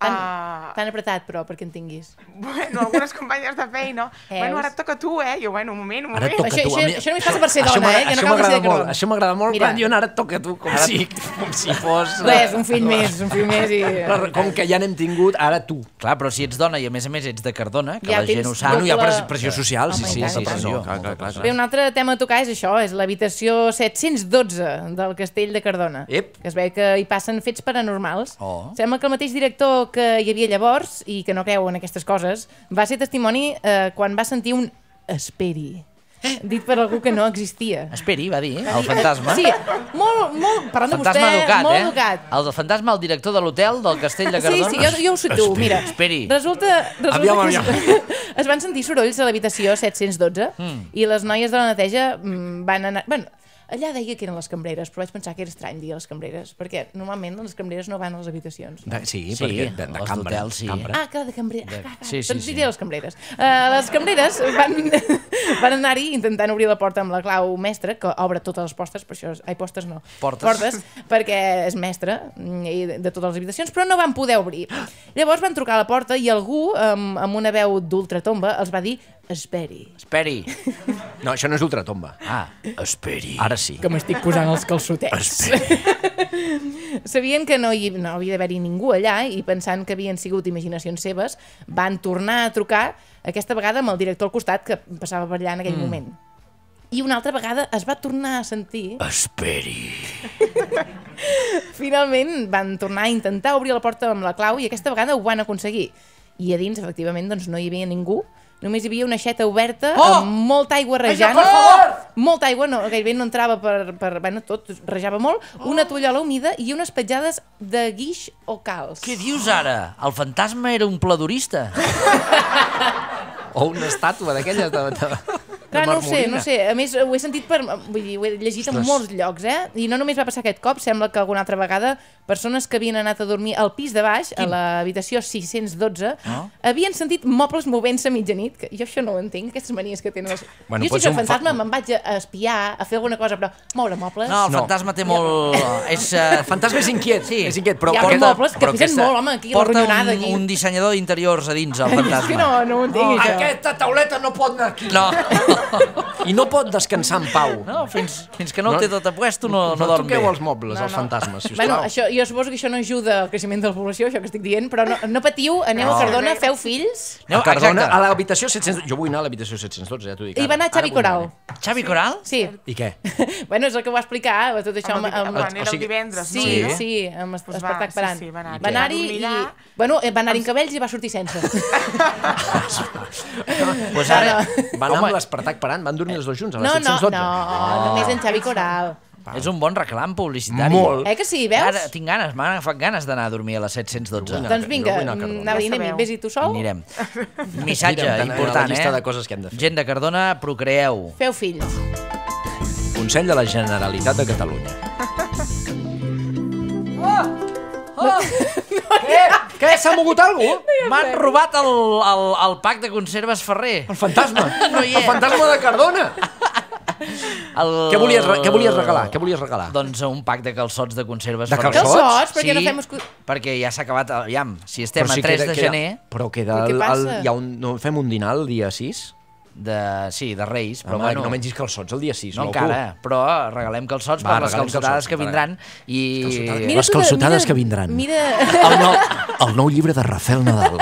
T'han apretat, però, perquè entenguis. Bueno, algunes companyes de feina. Bueno, ara et toca tu, eh? Jo, bueno, un moment, un moment. Això, això, això només passa per ser dona, eh? Això m'agrada molt, això m'agrada molt. Jo, ara et toca tu, com si, com si fos... Res, un fill més, un fill més i... Com que ja n'hem tingut, ara tu. Clar, però si ets dona i a més a més ets de Cardona, que la gent ho sap, no hi ha pressió social, sí, sí, sí. Bé, un altre tema a tocar és això, és l'habitació set-cents dotze del Castell de Cardona. Ep! Es veu que hi passen fets paranormals. Sembla que el mateix director que hi havia llavors i que no creu en aquestes coses va ser testimoni eh, quan va sentir un esperi dit per algú que no existia. Esperi, va dir, eh? El fantasma. Sí, molt, molt, parlant de vostè, molt educat. El fantasma, el director de l'hotel del Castell de Cardona. Sí, sí, jo ho situo, mira. Esperi. Resulta que es van sentir sorolls a l'habitació set-cents dotze i les noies de la neteja van anar... Allà deia que eren les cambreres, però vaig pensar que era estrany dir les cambreres, perquè normalment les cambreres no van a les habitacions. Sí, perquè de cambra. Ah, clar, de cambreres. Doncs diré les cambreres. Les cambreres van anar-hi intentant obrir la porta amb la clau mestra, que obre totes les postes, per això... Ai, postes no. Portes. Perquè és mestra de totes les habitacions, però no van poder obrir. Llavors van trucar a la porta i algú, amb una veu d'ultratomba, els va dir esperi. Esperi. No, això no és ultratomba. Ah, esperi. Ara sí. Que m'estic posant els calçotets. Sabien que no havia d'haver-hi ningú allà i pensant que havien sigut imaginacions seves van tornar a trucar, aquesta vegada amb el director al costat que passava per allà en aquell moment. I una altra vegada es va tornar a sentir... Esperi. Finalment van tornar a intentar obrir la porta amb la clau i aquesta vegada ho van aconseguir. I a dins, efectivament, no hi havia ningú. Només hi havia una aixeta oberta amb molta aigua rejant. Molta aigua, gairebé no entrava per... Bé, tot rejava molt. Una tovallola humida i unes petjades de guix o calç. Què dius ara? El fantasma era un pladurista? O una estàtua d'aquelles de... Clar, no ho sé, no ho sé. A més, ho he sentit per... Vull dir, ho he llegit en molts llocs, eh? I no només va passar aquest cop, sembla que alguna altra vegada persones que havien anat a dormir al pis de baix, a l'habitació sis-cents dotze, havien sentit mobles movent-se a mitjanit, que jo això no ho entenc, aquestes manies que tenen els... Jo si el fantasma me'n vaig a espiar, a fer alguna cosa, però moure mobles... No, el fantasma té molt... El fantasma és inquiet, sí. És inquiet, però... Hi ha mobles que pisen molt, home, aquí, la ronyonada. Porta un dissenyador d'interiors a dins, el fantasma. És que no, no ho entenc, això. Aquesta tauleta no pot anar aquí. No. I no pot descansar en pau. No, fins que no ho té tot a puesto no dorm bé. No toqueu els mobles, els fantasmes, sisplau. Jo suposo que això no ajuda al creixement de la població, això que estic dient, però no patiu, aneu a Cardona, feu fills. A Cardona, a l'habitació set-cents dotze. Jo vull anar a l'habitació set-cents dotze, ja t'ho dic. I va anar Xavi Coral. Xavi Coral? Sí. I què? Bueno, és el que ho va explicar, tot això. Era el divendres, no? Sí, sí, amb Espartac Parant. Va anar-hi i... Bueno, va anar-hi en cabells i va sortir sense. Doncs ara... Va anar amb l'Espartac Parant, van dormir els dos junts a les set-cents dotze? No, no, només en Xavi Coral. És un bon reclam publicitari. Molt. Eh que sí, veus? Ara tinc ganes, m'han agafat ganes d'anar a dormir a les set-cents dotze. Doncs vinga, vés-hi tu sol. Anirem. Missatge important, eh? Gent de Cardona, procreeu. Feu fills. Consell de la Generalitat de Catalunya. Oh! Oh! Què? S'ha mogut algú? M'han robat el pack de conserves Ferrer. El fantasma. El fantasma de Cardona. Què volies regalar? Doncs un pack de calçots de conserves Ferrer. De calçots? Per què no fem... Perquè ja s'ha acabat... Aviam, si estem a tres de gener... Però fem un dinar el dia sis? Sí, de Reis. Home, no mengis calçots el dia sis. No encara, però regalem calçots per les calçotades que vindran. Les calçotades que vindran. El nou llibre de Rafael Nadal.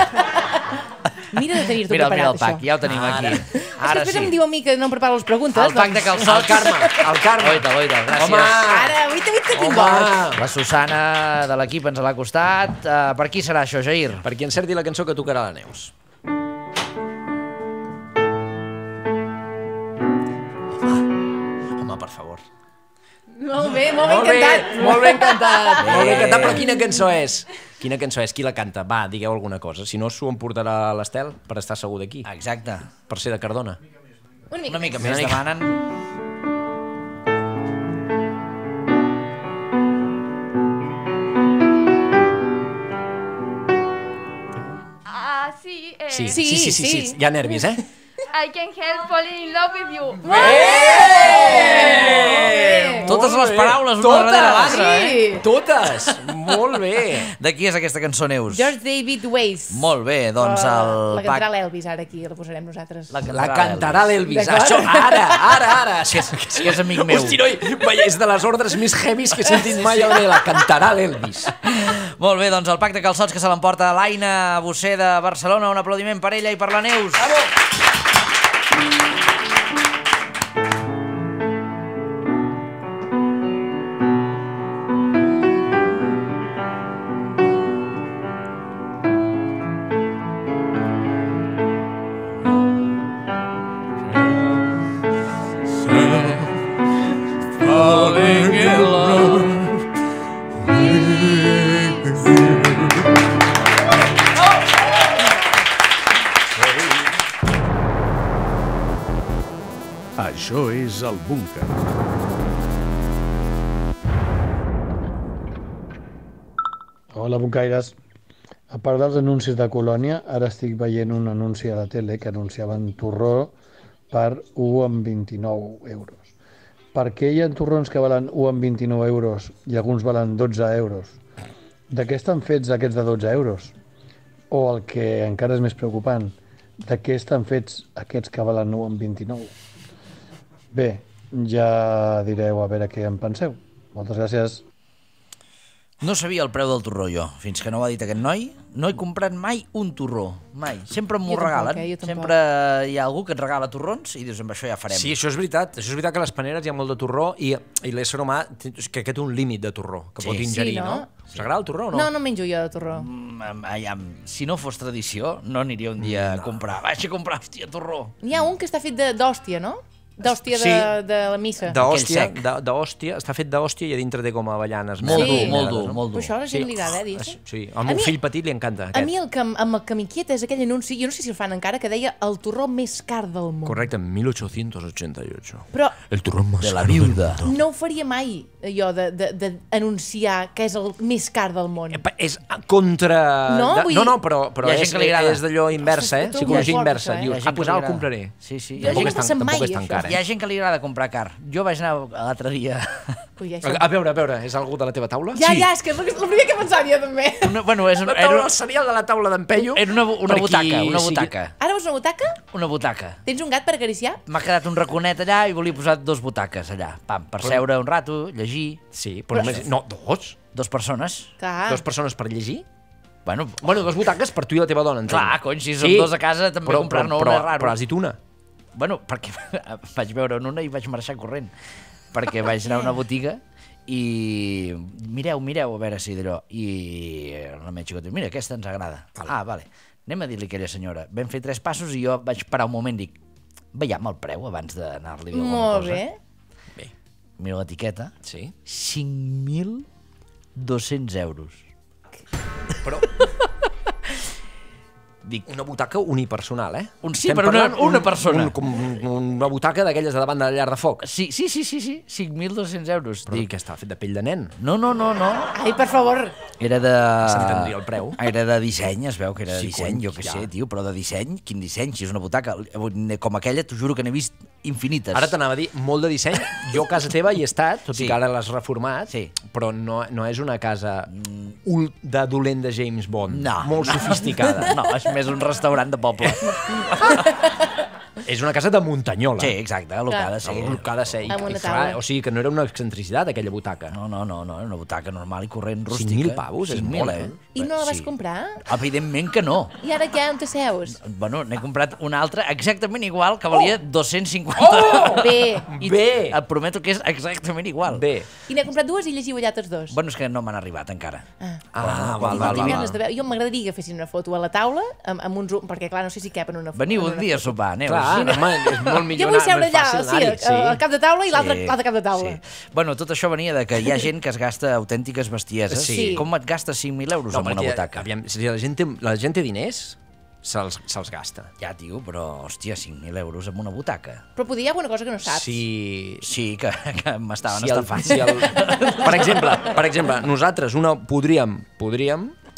Mira de tenir-t'ho preparat, això. Ja ho tenim aquí. És que després em diu a mi que no em preparo les preguntes. El pack de calçots. El Carme. El Carme. Oita, oita, gràcies. Ara, oita, oita, tinc vols. La Susana de l'equip ens l'ha costat. Per qui serà això, Jair? Per qui encerti la cançó que tocarà la Neus. Per favor. Molt bé, molt ben cantat. Molt ben cantat, però quina cançó és? Quina cançó és? Qui la canta? Va, digueu alguna cosa. Si no, s'ho emportarà l'Estel per estar segur d'aquí. Exacte. Per ser de Cardona. Una mica més demanen. Ah, sí. Sí, sí, sí. Hi ha nervis, eh? I can help falling in love with you. Bé! Totes les paraules, una darrere l'altra, eh? Totes! Molt bé! De qui és aquesta cançó, Neus? George David Weiss. Molt bé, doncs el... La cantarà l'Elvis, ara aquí, la posarem nosaltres. La cantarà l'Elvis, això, ara, ara, ara! Si és amic meu. Hosti, noi, és de les ordres més heavies que he sentit mai, la cantarà l'Elvis. Molt bé, doncs el pack de calçots que se l'emporta l'Aina Bosser de Barcelona. Un aplaudiment per ella i per la Neus. Bravo! Això és el búnquer. Hola, buncaires. A part dels anuncis de Colònia, ara estic veient un anunci a la tele que anunciaven torró per u amb vint-i-nou euros. Per què hi ha torrons que valen u amb vint-i-nou euros i alguns valen dotze euros? De què estan fets aquests de dotze euros? O el que encara és més preocupant, de què estan fets aquests que valen u amb vint-i-nou? Bé, ja direu a veure què en penseu. Moltes gràcies. No sabia el preu del torró jo, fins que no ho ha dit aquest noi. No he comprat mai un torró, mai. Sempre m'ho regalen. Sempre hi ha algú que et regala torrons i dius, amb això ja farem. Sí, això és veritat. Això és veritat que a les paneres hi ha molt de torró i l'ésser humà que té un límit de torró que pot ingerir, no? Us agrada el torró o no? No, no menjo jo de torró. Si no fos tradició, no aniria un dia a comprar. Vaig a comprar, hòstia, torró. N'hi ha un que està fet d'hòstia, no? D'hòstia de la missa. D'hòstia, està fet d'hòstia i a dintre té com avellanes. Molt dur, molt dur, molt dur. Però això a la gent li agrada, eh, dir-se? Sí, al meu fill petit li encanta aquest. A mi el que m'inquieta és aquell anunci, jo no sé si el fan encara, que deia el torró més car del món. Correcte, mil ochocientos ochenta y ocho. Però... el torró més car del món. No ho faria mai, jo, d'anunciar que és el més car del món. És contra... No, no, però és d'allò inversa, eh? Psicologia inversa. Ah, pues ara el compraré. Sí, sí. Tampoc és tan car. Hi ha gent que li agrada comprar car. Jo vaig anar l'altre dia... A veure, a veure, és algú de la teva taula? Ja, ja, és que és el primer que pensaria, també. Bueno, és el serial de la taula d'en Peyu. Era una butaca, una butaca. Ara vols una butaca? Una butaca. Tens un gat per acariciar? M'ha quedat un raconet allà i volia posar dos butaques allà. Pam, per seure un rato, llegir... Sí, però només... No, dos. Dos persones. Dos persones per llegir? Bueno, dos butaques per tu i la teva dona, entenc. Clar, cony, si som dos a casa també comprar-ne una és raro. Però has dit una. Bueno, perquè vaig veure en una i vaig marxar corrent, perquè vaig anar a una botiga i mireu, mireu, a veure si d'allò, i la meva xicota diu, mira, aquesta ens agrada. Ah, vale, anem a dir-li a aquella senyora. Vam fer tres passos i jo vaig parar un moment i dic, veiem el preu abans d'anar-li alguna cosa. Molt bé. Bé. Miro l'etiqueta, cinc mil dos-cents euros. Però... una butaca unipersonal, eh? Sí, però una persona. Una butaca d'aquelles de davant de la llar de foc. Sí, sí, sí, cinc mil dos-cents euros. Però que estava fet de pell de nen. No, no, no. Ai, per favor. Era de... s'entendria el preu. Era de disseny, es veu que era de disseny, jo què sé, tio, però de disseny, quin disseny, si és una butaca. Com aquella, t'ho juro que n'he vist infinites. Ara t'anava a dir, molt de disseny. Jo a casa teva hi he estat, tot i que ara l'has reformat, però no és una casa de dolent de James Bond. No. Molt sofisticada. No, és més un restaurant de poble. És una casa de muntanyola. Sí, exacte, el que ha de ser. O sigui que no era una excentricitat, aquella butaca. No, no, no, era una butaca normal i corrent, rústica. cinc mil pavos, és molt, eh? I no la vas comprar? Evidentment que no. I ara què, on te seus? Bueno, n'he comprat una altra exactament igual, que valia dos-cents cinquanta. Bé! Bé! Et prometo que és exactament igual. Bé. I n'he comprat dues i llegiu allà tots dos? Bueno, és que no m'han arribat encara. Ah, val, val, val. Jo m'agradaria que fessin una foto a la taula, perquè clar, no sé si cap en una foto. Veniu un dia a sopar, Neus. Jo vull seure allà, al cap de taula i l'altre al cap de taula. Bueno, tot això venia de que hi ha gent que es gasta autèntiques bestieses. Com et gastes cinc mil euros en una butaca? Si la gent té diners, se'ls gasta. Ja, tio, però, hòstia, cinc mil euros en una butaca. Però podria hi ha alguna cosa que no saps. Sí, que m'estaven estafant. Per exemple, nosaltres podríem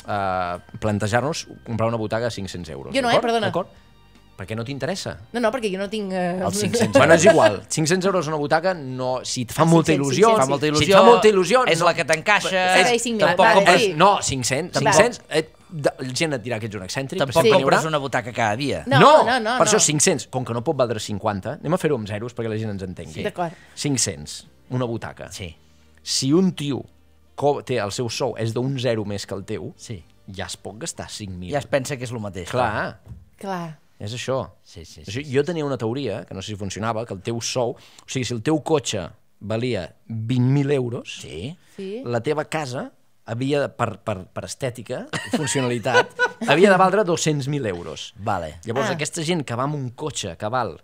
plantejar-nos comprar una butaca de cinc-cents euros. Jo no, eh, perdona. Perquè no t'interessa. No, no, perquè jo no tinc... Eh... Els cinc-cents. Bueno, és igual. cinc-cents euros una butaca, no, si et fa molta il·lusió... Si et fa molta il·lusió... És la que t'encaixa... No, cinc-cents. Gent et dirà que ets un excèntric. Tampoc compres una butaca cada dia. No, per això cinc-cents. Com que no pot valdre cinquanta, anem a fer-ho amb zeros perquè la gent ens entengui. D'acord. cinc-cents, una butaca. Sí. Si un tio té el seu sou és d'un zero més que el teu, ja es pot gastar cinc mil. Ja es pensa que és el mateix. Clar. Clar. És això. Jo tenia una teoria, que no sé si funcionava, que el teu sou... O sigui, si el teu cotxe valia vint mil euros, la teva casa, per estètica i funcionalitat, havia de valdre dos-cents mil euros. Llavors, aquesta gent que va amb un cotxe que val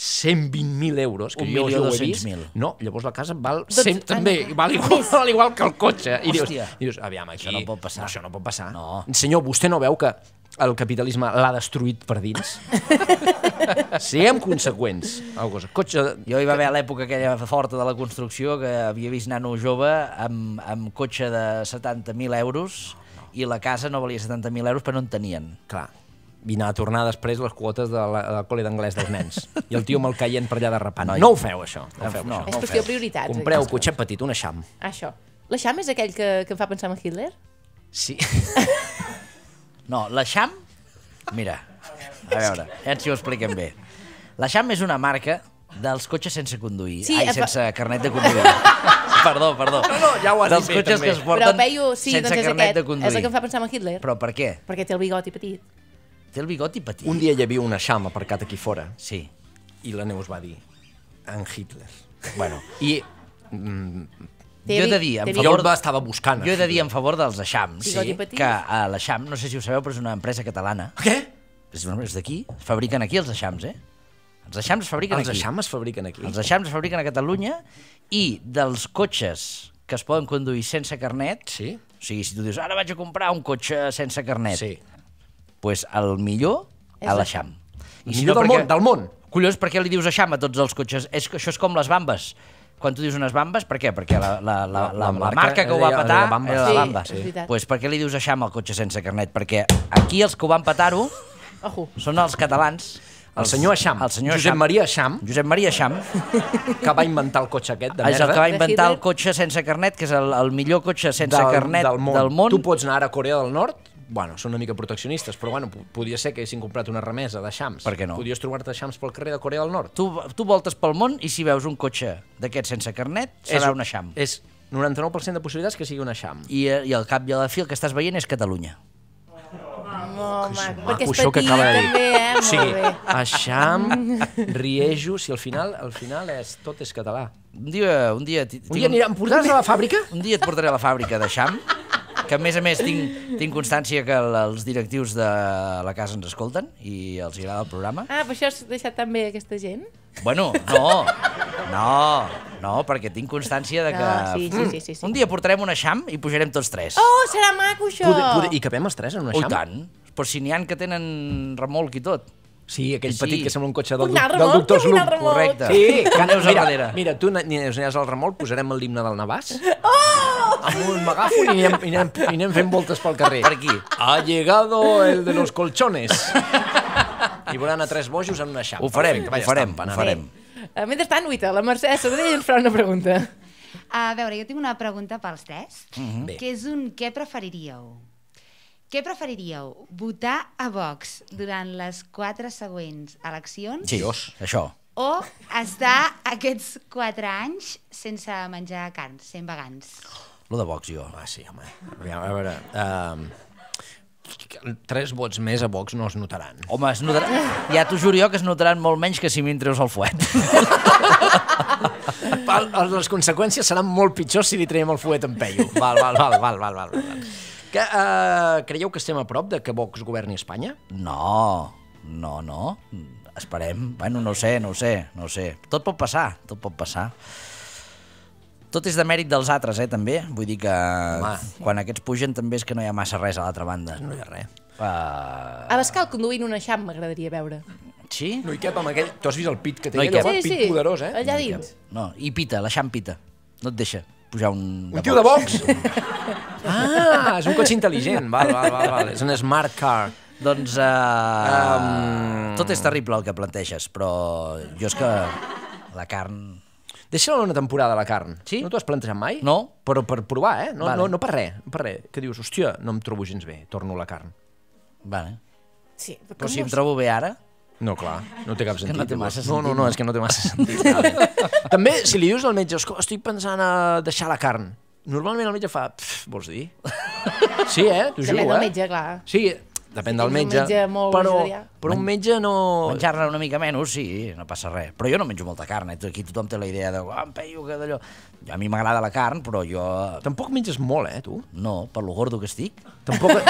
cent vint mil euros, que jo ho he vist, no, llavors la casa val igual que el cotxe. I dius, aviam, aquí això no pot passar. Senyor, vostè no veu que el capitalisme l'ha destruït per dins? Siguem conseqüents. Jo hi va haver a l'època aquella forta de la construcció que havia vist nano jove amb cotxe de setanta mil euros i la casa no valia setanta mil euros perquè no en tenien. Clar. I anar a tornar després les quotes de la col·le d'anglès dels nens. I el tio me'l caient per allà de repant. No ho feu, això. És qüestió de prioritats. Compreu cotxet petit, un eixam. Això. L'eixam és aquell que em fa pensar en Hitler? Sí. No, l'eixam... Mira, a veure, ja ens ho expliquem bé. L'eixam és una marca dels cotxes sense conduir. Ai, sense carnet de conduir. Perdó, perdó. No, no, ja ho has dit bé, també. Però veio, sí, doncs és aquest. És el que em fa pensar en Hitler. Però per què? Perquè té el bigoti petit. Té el bigoti petit. Un dia hi havia un eixam aparcat aquí fora. Sí. I la Neus va dir, en Hitler. Bueno, i... Jo l'estava buscant. Jo he de dir en favor dels eixams, que l'eixam, no sé si ho sabeu, però és una empresa catalana. Què? És d'aquí, es fabriquen aquí els eixams, eh? Els eixams es fabriquen aquí. Els eixams es fabriquen aquí. Els eixams es fabriquen a Catalunya i dels cotxes que es poden conduir sense carnet, o sigui, si tu dius, ara vaig a comprar un cotxe sense carnet, doncs el millor a l'eixam. El millor del món. Collons, per què li dius eixam a tots els cotxes? Això és com les bambes. Quan tu dius unes bambes, per què? Perquè la marca que ho va petar era la bamba. Doncs per què li dius eixam al cotxe sense carnet? Perquè aquí els que ho van petar-ho són els catalans. El senyor eixam, Josep Maria Eixam. Josep Maria Eixam. Que va inventar el cotxe aquest de merda. És el que va inventar el cotxe sense carnet, que és el millor cotxe sense carnet del món. Tu pots anar ara a Corea del Nord, bueno, són una mica proteccionistes, però bueno, podia ser que haguessin comprat una remesa d'eixams. Per què no? Podies trobar-te eixams pel carrer de Corea del Nord. Tu voltes pel món i si veus un cotxe d'aquest sense carnet, serà un eixam. És noranta-nou per cent de possibilitats que sigui un eixam. I al cap i a la fi el que estàs veient és Catalunya. Perquè és petit també, eh? O sigui, eixam, riejo, si al final tot és català. Un dia... Un dia em portaràs a la fàbrica? Un dia et portaré a la fàbrica d'eixam, que a més a més tinc constància que els directius de la casa ens escolten i els agrada el programa. Ah, però això has deixat també aquesta gent? Bueno, no, no, no, perquè tinc constància de que... Un dia portarem un eixam i pujarem tots tres. Oh, serà maco això! I capem els tres en un eixam? Oh, i tant, però si n'hi ha que tenen remolc i tot. Sí, aquell petit que sembla un cotxe del doctor Sloop. Correcte. Mira, tu aniràs al remolc, posarem l'himne del Navàs amb un megàfon i anem fent voltes pel carrer. Per aquí. Ha llegado el de los colchones. I veuran a tres bojos en una xapa. Ho farem, ho farem. Mentrestant, Uita, la Mercè Sabadell ens farà una pregunta. A veure, jo tinc una pregunta pels tres, que és un què preferiríeu. Què preferiríeu? Votar a Vox durant les quatre següents eleccions? Sí, això. O estar aquests quatre anys sense menjar carn, sent vegans? Lo de Vox, jo. Ah, sí, home. A veure... Tres vots més a Vox no es notaran. Home, es notaran... Ja t'ho juro jo que es notaran molt menys que si m'intreus el fuet. Les conseqüències seran molt pitjors si li traiem el fuet en Peyu. Val, val, val, val, val, val. Creieu que estem a prop de que Vox governi Espanya? No, no, no. Esperem. Bueno, no ho sé, no ho sé, no ho sé. Tot pot passar, tot pot passar. Tot és de mèrit dels altres, eh, també. Vull dir que quan aquests pugen també és que no hi ha massa res a l'altra banda. No hi ha res. Abascal conduint un eixam m'agradaria veure. Sí? No hi cap amb aquell... Tu has vist el pit que té? El pit poderós, eh? Allà dins. No, i pita, l'eixam pita. No et deixa pujar un... Un tio de Vox? Ah, és un cotxe intel·ligent, val, val, val, és un smart car. Doncs uh, um... tot és terrible el que planteges, però jo és que la carn... Deixa-la una temporada, la carn. Sí? No t'ho has plantejat mai? No. Però per provar, eh? No, vale. no, no per res, per res. Que dius, hòstia, no em trobo gens bé, torno la carn. Vale. Sí, però, però si vols... em trobo bé ara... No, clar, no té cap sentit. No té massa sentit. No, no, no, és que no té massa sentit. També, si li dius al metge, estic pensant a deixar la carn, normalment el metge fa, vols dir? Sí, eh? T'ho juro, eh? Depèn del metge, clar. Sí, depèn del metge. Però un metge no... Menjar-ne una mica menys, sí, no passa res. Però jo no menjo molta carn, aquí tothom té la idea de, ah, em peio, que d'allò... A mi m'agrada la carn, però jo... Tampoc menges molt, eh, tu? No, per lo gordo que estic. Tampoc...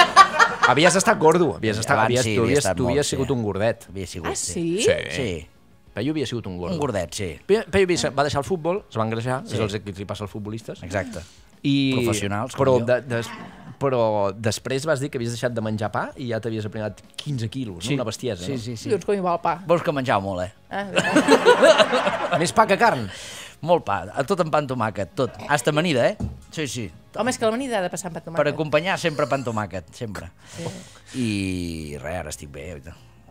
Havies estat gordo, havies estat, havies, sí, tu havies, estat tu havies molt, sigut sí. un gordet. Havia sigut, ah, sí? Sí. sí. Peyu havia sigut un gordo. Un gordet, sí. Peyu va deixar el futbol, es va engreixar, sí. és el que li passa als futbolistes. Exacte. I... Professionals, com però, jo. De, des, però després vas dir que havies deixat de menjar pa i ja t'havies aprenat quinze quilos, sí. no? Una bestiesa. Sí, no? sí, sí. Llavors com hi va el pa? Vols que menjau molt, eh? Ah, Més pa que carn. Molt pa, tot en pa amb tomàquet, tot. Hasta amanida, eh? Sí, sí. Home, és que l'amanida ha de passar amb pa amb tomàquet. Per acompanyar sempre pa amb tomàquet, sempre. Sí. I res, ara estic bé,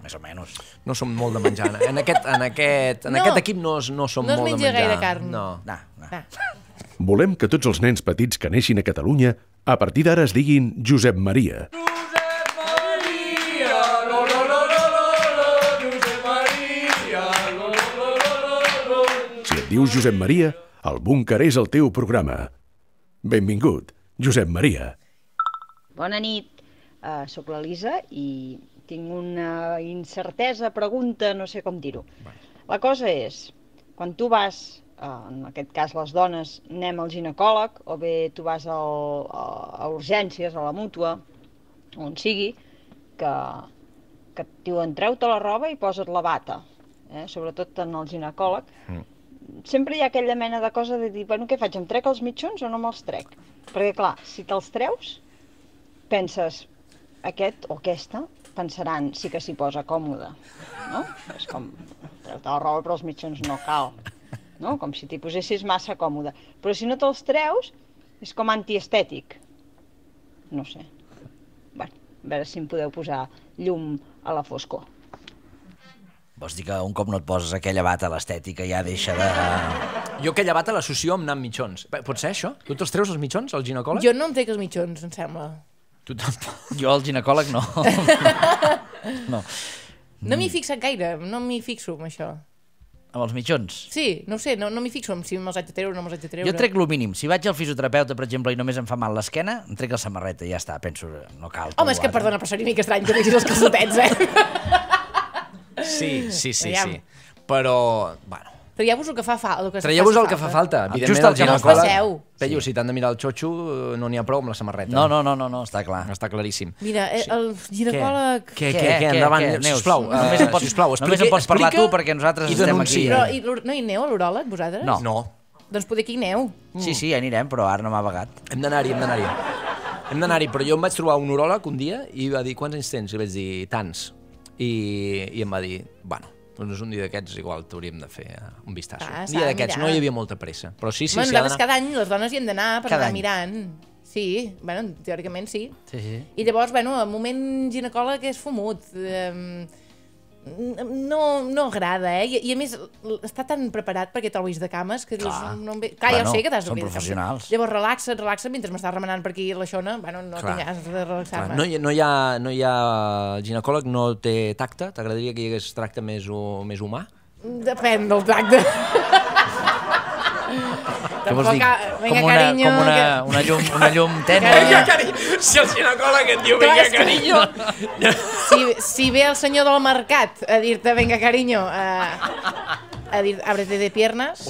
més o menys. No som molt de menjar. En aquest, en aquest, en no. aquest equip no, no som no molt de menjar. No es menja gaire carn. No. No, no. no. Volem que tots els nens petits que neixin a Catalunya a partir d'ara es diguin Josep Maria. Josep Maria, lo, lo, lo, lo, lo, Josep Maria, lo, lo, lo, lo, lo. Si et dius Josep Maria, el búnquer és el teu programa. Benvingut, Josep Maria. Bona nit, uh, sóc l'Elisa i tinc una incertesa, pregunta, no sé com dir-ho. La cosa és, quan tu vas, uh, en aquest cas les dones, anem al ginecòleg o bé tu vas al, a, a urgències, a la mútua, on sigui, que, que et diuen treu-te la roba i posa't la bata, eh? Sobretot en el ginecòleg. Mm. Sempre hi ha aquella mena de cosa de dir, bueno, què faig, em trec els mitjons o no me'ls trec? Perquè, clar, si te'ls treus, penses, aquest o aquesta, pensaran, sí que s'hi posa còmode, no? És com, treu-te la roba però els mitjons no cal, no? Com si t'hi posessis massa còmode. Però si no te'ls treus, és com antiestètic. No sé. Bueno, a veure si em podeu posar llum a la foscor. Vols dir que un cop no et poses aquella bata a l'estètica ja deixa de... Jo aquella bata l'associo amb anar amb mitjons. Pot ser això? Tu te'ls treus els mitjons, al ginecòleg? Jo no em trec els mitjons, em sembla. Tu tampoc? Jo al ginecòleg no. No, no m'hi he fixat gaire, no m'hi fixo amb això. Amb els mitjons? Sí, no ho sé, no, no m'hi fixo amb si me'ls haig de treure o no me'ls haig de treure. Jo trec el mínim. Si vaig al fisioterapeuta, per exemple, i només em fa mal l'esquena, em trec la samarreta i ja està, penso, no cal. Home, és que perdona, però seria una mica estrany que deixis els calçotets, eh? Sí, sí, sí, sí. Però, bueno... Traieu-vos el que fa falta. Traieu-vos el que fa falta. Just el que no es passeu. Peyu, si t'han de mirar el xotxo, no n'hi ha prou amb la samarreta. No, no, no, no, està clar. Està claríssim. Mira, el ginecòleg... Què, què, què, endavant, sisplau. Sisplau, només em pots parlar tu perquè nosaltres estem aquí. No hi aneu a l'uròleg, vosaltres? No. No. Doncs poder que hi aneu. Sí, sí, ja anirem, però ara no m'ha vagat. Hem d'anar-hi, hem d'anar-hi. Hem d'anar-hi, però jo em vaig trobar un uròleg un dia i va dir, quants anys tens? I vaig dir, tants. I em va dir, bueno, doncs un dia d'aquests igual t'hauríem de fer un vistazo. Un dia d'aquests no hi havia molta pressa. Però sí, sí, s'hi ha d'anar. Nosaltres cada any les dones hi hem d'anar per anar mirant. Sí, bueno, teòricament sí. I llavors, bueno, el moment ginecòleg és fumut. No agrada, eh? I a més, està tan preparat perquè t'obris de cames que dius... Clar, ja ho sé que t'has d'obrir de cames. Llavors relaxa't, relaxa't, mentre m'estàs remenant per aquí la xona, bueno, no tinc ganes de relaxar-me. No hi ha... El ginecòleg no té tacte? T'agradaria que hi hagués tracte més humà? Depèn del tracte. Què vols dir? Com una llum tènua? Si el ginecòleg et diu vinga, carinyo... Si ve el senyor del mercat a dir-te vinga, carinyo, a dir-te ábrete de piernas...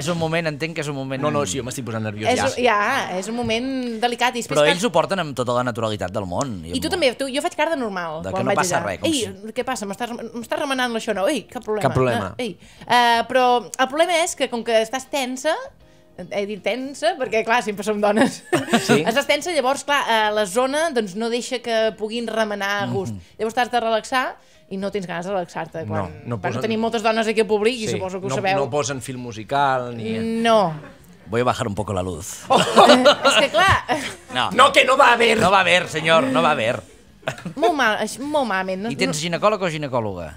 És un moment, entenc que és un moment... No, no, sí, jo m'estic posant nerviós ja. Ja, és un moment delicat. Però ells ho porten amb tota la naturalitat del món. I tu també, jo faig cara de normal. De que no passa res. Ei, què passa? M'estàs remenant això, no? Ei, cap problema. Cap problema. Però el problema és que com que estàs tensa... He dit tensa, perquè clar, sempre som dones. Estàs tensa, llavors, clar, la zona no deixa que puguin remenar a gust. Llavors t'has de relaxar i no tens ganes de relaxar-te. Van tenir moltes dones aquí al públic i suposo que ho sabeu. No posen fil musical ni... No. Voy a bajar un poco la luz. És que clar... No, que no va a haver. No va a haver, senyor, no va a haver. Molt mal, molt malament. No, I tens ginecòloga o ginecòloga?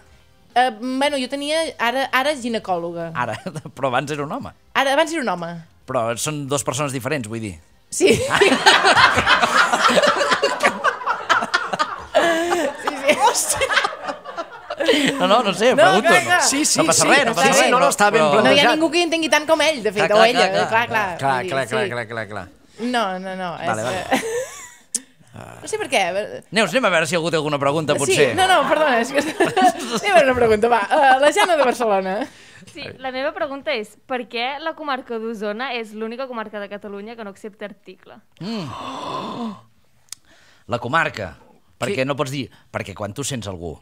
Uh, bueno, jo tenia... Ara, ara és ginecòloga. Ara, però abans era un home. Ara, abans era un home. Però són dues persones diferents, vull dir. Sí. Ah. Sí, sí. Hòstia! No, no, no sé, ho pregunto. Sí, sí, no passa res, no passa res. No hi ha ningú que hi entengui tant com ell, de fet, o ella. Clar, clar, clar, clar, clar, clar. No, no, no. Vale, vale. No sé per què. Neus, anem a veure si hi ha hagut alguna pregunta, potser. Sí, no, no, perdona. Anem a veure una pregunta, va. La Jana de Barcelona. Sí, la meva pregunta és, per què la comarca d'Osona és l'única comarca de Catalunya que no accepta article? La comarca. Perquè no pots dir... Perquè quan tu sents algú...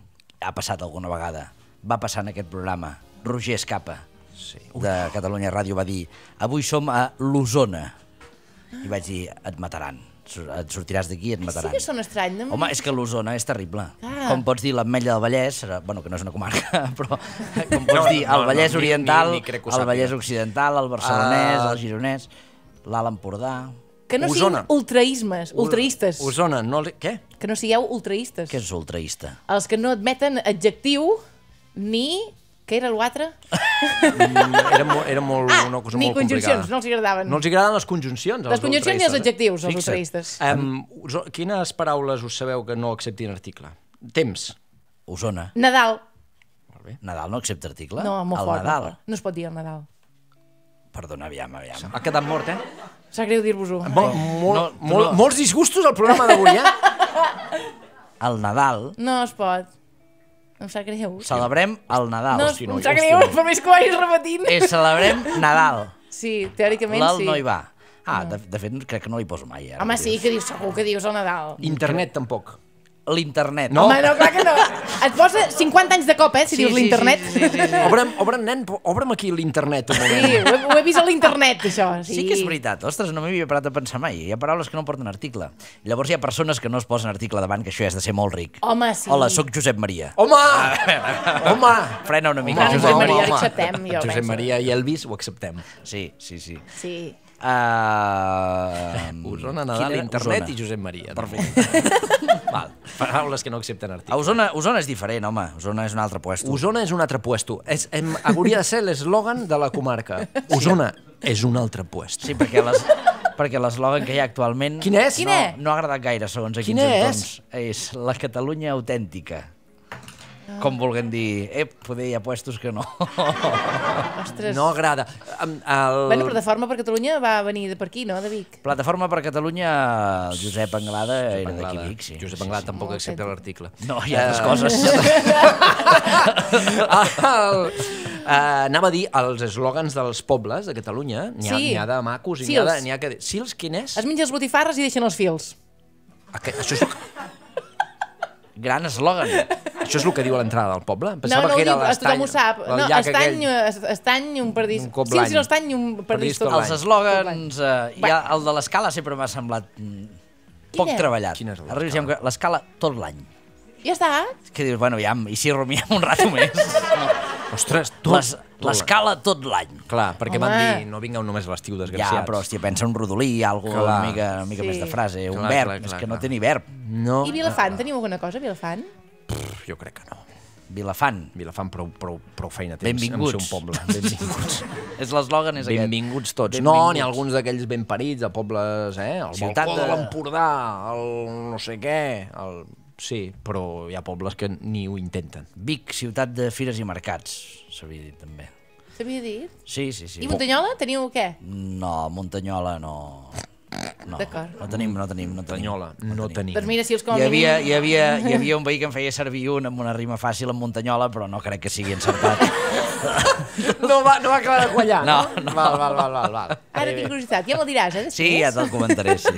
Ha passat alguna vegada, va passar en aquest programa, Roger Escapa, de Catalunya Ràdio, va dir avui som a l'Osona, i vaig dir, et mataran, et sortiràs d'aquí i et mataran. Sí que són estrany, no? Home, és que l'Osona és terrible. Com pots dir l'Ametlla del Vallès, bueno, que no és una comarca, però com pots dir el Vallès Oriental, el Vallès Occidental, el Barcelonès, el Gironès, l'Alt Empordà... Que no siguin ultraismes, ultraistes. Osona, no... Què? Que no sigueu ultraistes. Què és ultraista? Els que no admeten adjectiu ni... Què era l'altre? Era molt una cosa molt complicada. Ni conjuncions, no els agradaven. No els agradaven les conjuncions, els ultraistes. Les conjuncions i els adjectius, els ultraistes. Quines paraules us sabeu que no acceptin article? Temps. Osona. Nadal. Nadal no accepta article? No, molt fort. No es pot dir el Nadal. Perdona, aviam, aviam. Ha quedat mort, eh? Sap greu dir-vos-ho. Molts disgustos al programa d'avui, eh? El Nadal... No es pot. Em sap greu. Celebrem el Nadal. No, em sap greu, per més que ho vagis repetint. Celebrem Nadal. Sí, teòricament sí. L'Al no hi va. Ah, de fet, crec que no l'hi poso mai. Home, sí, que dius, segur que dius el Nadal. Internet, tampoc. L'internet. Home, no, clar que no. Et posa cinquanta anys de cop, eh, si dius l'internet. Obre'm, nen, obre'm aquí l'internet un moment. Sí, ho he vist a l'internet, això. Sí que és veritat. Ostres, no m'havia parat a pensar mai. Hi ha paraules que no porten article. Llavors hi ha persones que no es posen article davant, que això és de ser molt ric. Home, sí. Hola, soc Josep Maria. Home! Home! Frena una mica. Josep Maria l'acceptem, jo. Josep Maria i Elvis ho acceptem. Sí, sí, sí. Sí. Osona, Nadal, internet i Josep Maria. Perfecte. Paraules que no accepten articles. Osona és diferent, home. Osona és un altre puesto. Osona és un altre puesto. Hauria de ser l'eslògan de la comarca. Osona és un altre puesto. Sí, perquè l'eslògan que hi ha actualment... Quin és? No ha agradat gaire, segons a quins entons. És la Catalunya autèntica. Com vulguem dir, ep, poder hi ha puestos que no. No agrada. Bueno, Plataforma per Catalunya va venir per aquí, no, de Vic? Plataforma per Catalunya, el Josep Anglada era d'aquí a Vic, sí. Josep Anglada tampoc accepta l'article. No, hi ha altres coses. Anava a dir, els eslògans dels pobles de Catalunya, n'hi ha de macos i n'hi ha que... Sils, quin és? Es menja els botifarres i deixen els fils. Això és... Gran eslògan. Això és el que diu a l'entrada del poble? No, no ho diu, tothom ho sap. Estany, un perdís... Sí, sí, l'estany, un perdís tot l'any. Els eslògans... El de l'escala sempre m'ha semblat poc treballat. L'escala tot l'any. Ja està. Que dius, bueno, ja, i si rumiem un rato més. Ostres, tot... L'escala tot l'any. Clar, perquè van dir, no vingueu només l'estiu, desgraciats. Ja, però, hòstia, pensa un rodolí, alguna mica més de frase, un verb, és que no té ni verb. I Vilafant, teniu alguna cosa, Vilafant? Jo crec que no. Vilafant. Vilafant, prou feina tens. Benvinguts. Benvinguts. És l'eslògan, és aquest. Benvinguts tots. No, n'hi ha alguns d'aquells ben parits, de pobles, eh? El balcó de l'Empordà, el no sé què, el... Sí, però hi ha pobles que ni ho intenten. Vic, ciutat de fires i mercats, s'havia dit també. S'havia dit? Sí, sí, sí. I Muntanyola, teniu què? No, Muntanyola no... No, no tenim, no tenim, no tenim. Doncs mira, si els com a mínim... Hi havia un veí que em feia servir un amb una rima fàcil en Muntanyola, però no crec que sigui encertat. No va acabar de quallar, no? No, no. Ara tinc curiositat, ja me'l diràs, eh? Sí, ja te'l comentaré, sí.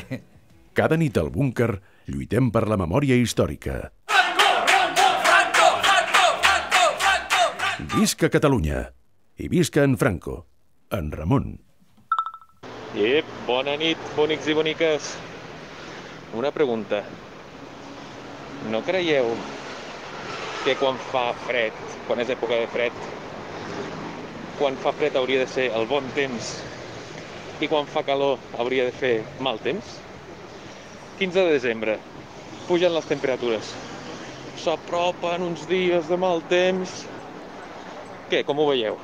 Cada nit al búnquer lluitem per la memòria històrica. Franco, Franco, Franco, Franco, Franco, Franco, Franco! Visca Catalunya i visca en Franco, en Ramon. Ep, bona nit, bonics i boniques. Una pregunta. No creieu que quan fa fred, quan és època de fred, quan fa fred hauria de ser el bon temps i quan fa calor hauria de fer mal temps? quinze de desembre. pugen les temperatures. S'apropen uns dies de mal temps. Què, com ho veieu?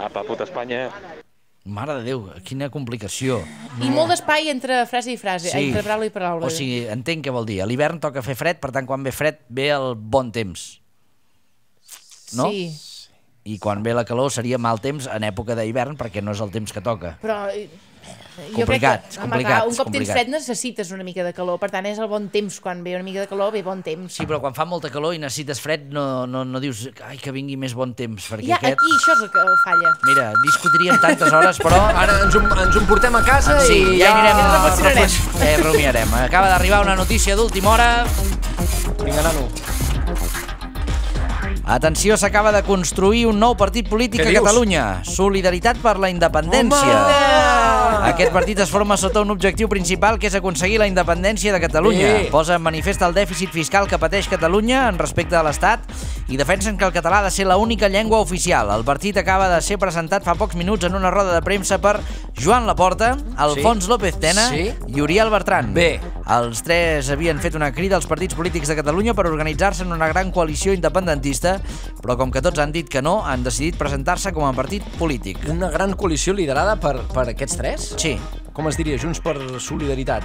Apa, puta Espanya. Mare de Déu, quina complicació. I molt d'espai entre frase i frase, sí. Entre paraula i paraula. O sigui, entenc què vol dir. A l'hivern toca fer fred, per tant, quan ve fred, ve el bon temps. No? Sí. I quan ve la calor seria mal temps en època d'hivern, perquè no és el temps que toca. Però... complicat, que, complicat. Home, un cop tens fred necessites una mica de calor, per tant és el bon temps, quan ve una mica de calor ve bon temps. Sí, però quan fa molta calor i necessites fred no, no, no dius ai, que vingui més bon temps. Perquè ja, aquest... aquí això és el que falla. Mira, discutiríem tantes hores, però ara ens ho, ens ho portem a casa ah, sí, i ja, ja anirem, ja eh, rumiarem. Acaba d'arribar una notícia d'última hora. Vinga, nano. Atenció, s'acaba de construir un nou partit polític a Catalunya. Solidaritat per la independència. Home! Aquest partit es forma sota un objectiu principal, que és aconseguir la independència de Catalunya. Sí. Posa en manifest el dèficit fiscal que pateix Catalunya en respecte a l'Estat i defensen que el català ha de ser l'única llengua oficial. El partit acaba de ser presentat fa pocs minuts en una roda de premsa per Joan Laporta, Alfons sí. López Tena sí. i Uriel Bertran. Bé. Els tres havien fet una crida als partits polítics de Catalunya per organitzar-se en una gran coalició independentista, però com que tots han dit que no, han decidit presentar-se com a partit polític. Una gran coalició liderada per, per aquests tres? Sí. Com es diria? Junts per Solidaritat?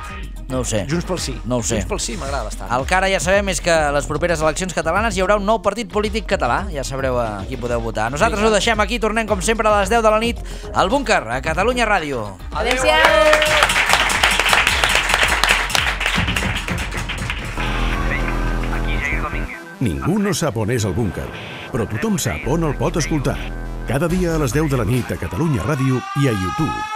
No ho sé. Junts pel Sí. No ho sé. Junts pel Sí m'agrada bastant. El que ara ja sabem és que a les properes eleccions catalanes hi haurà un nou partit polític català. Ja sabreu a qui podeu votar. Nosaltres ho deixem aquí. Tornem, com sempre, a les deu de la nit al Búnquer, a Catalunya Ràdio. Adéu-siau! Ningú no sap on és el Búnquer, però tothom sap on el pot escoltar. Cada dia a les deu de la nit a Catalunya Ràdio i a YouTube.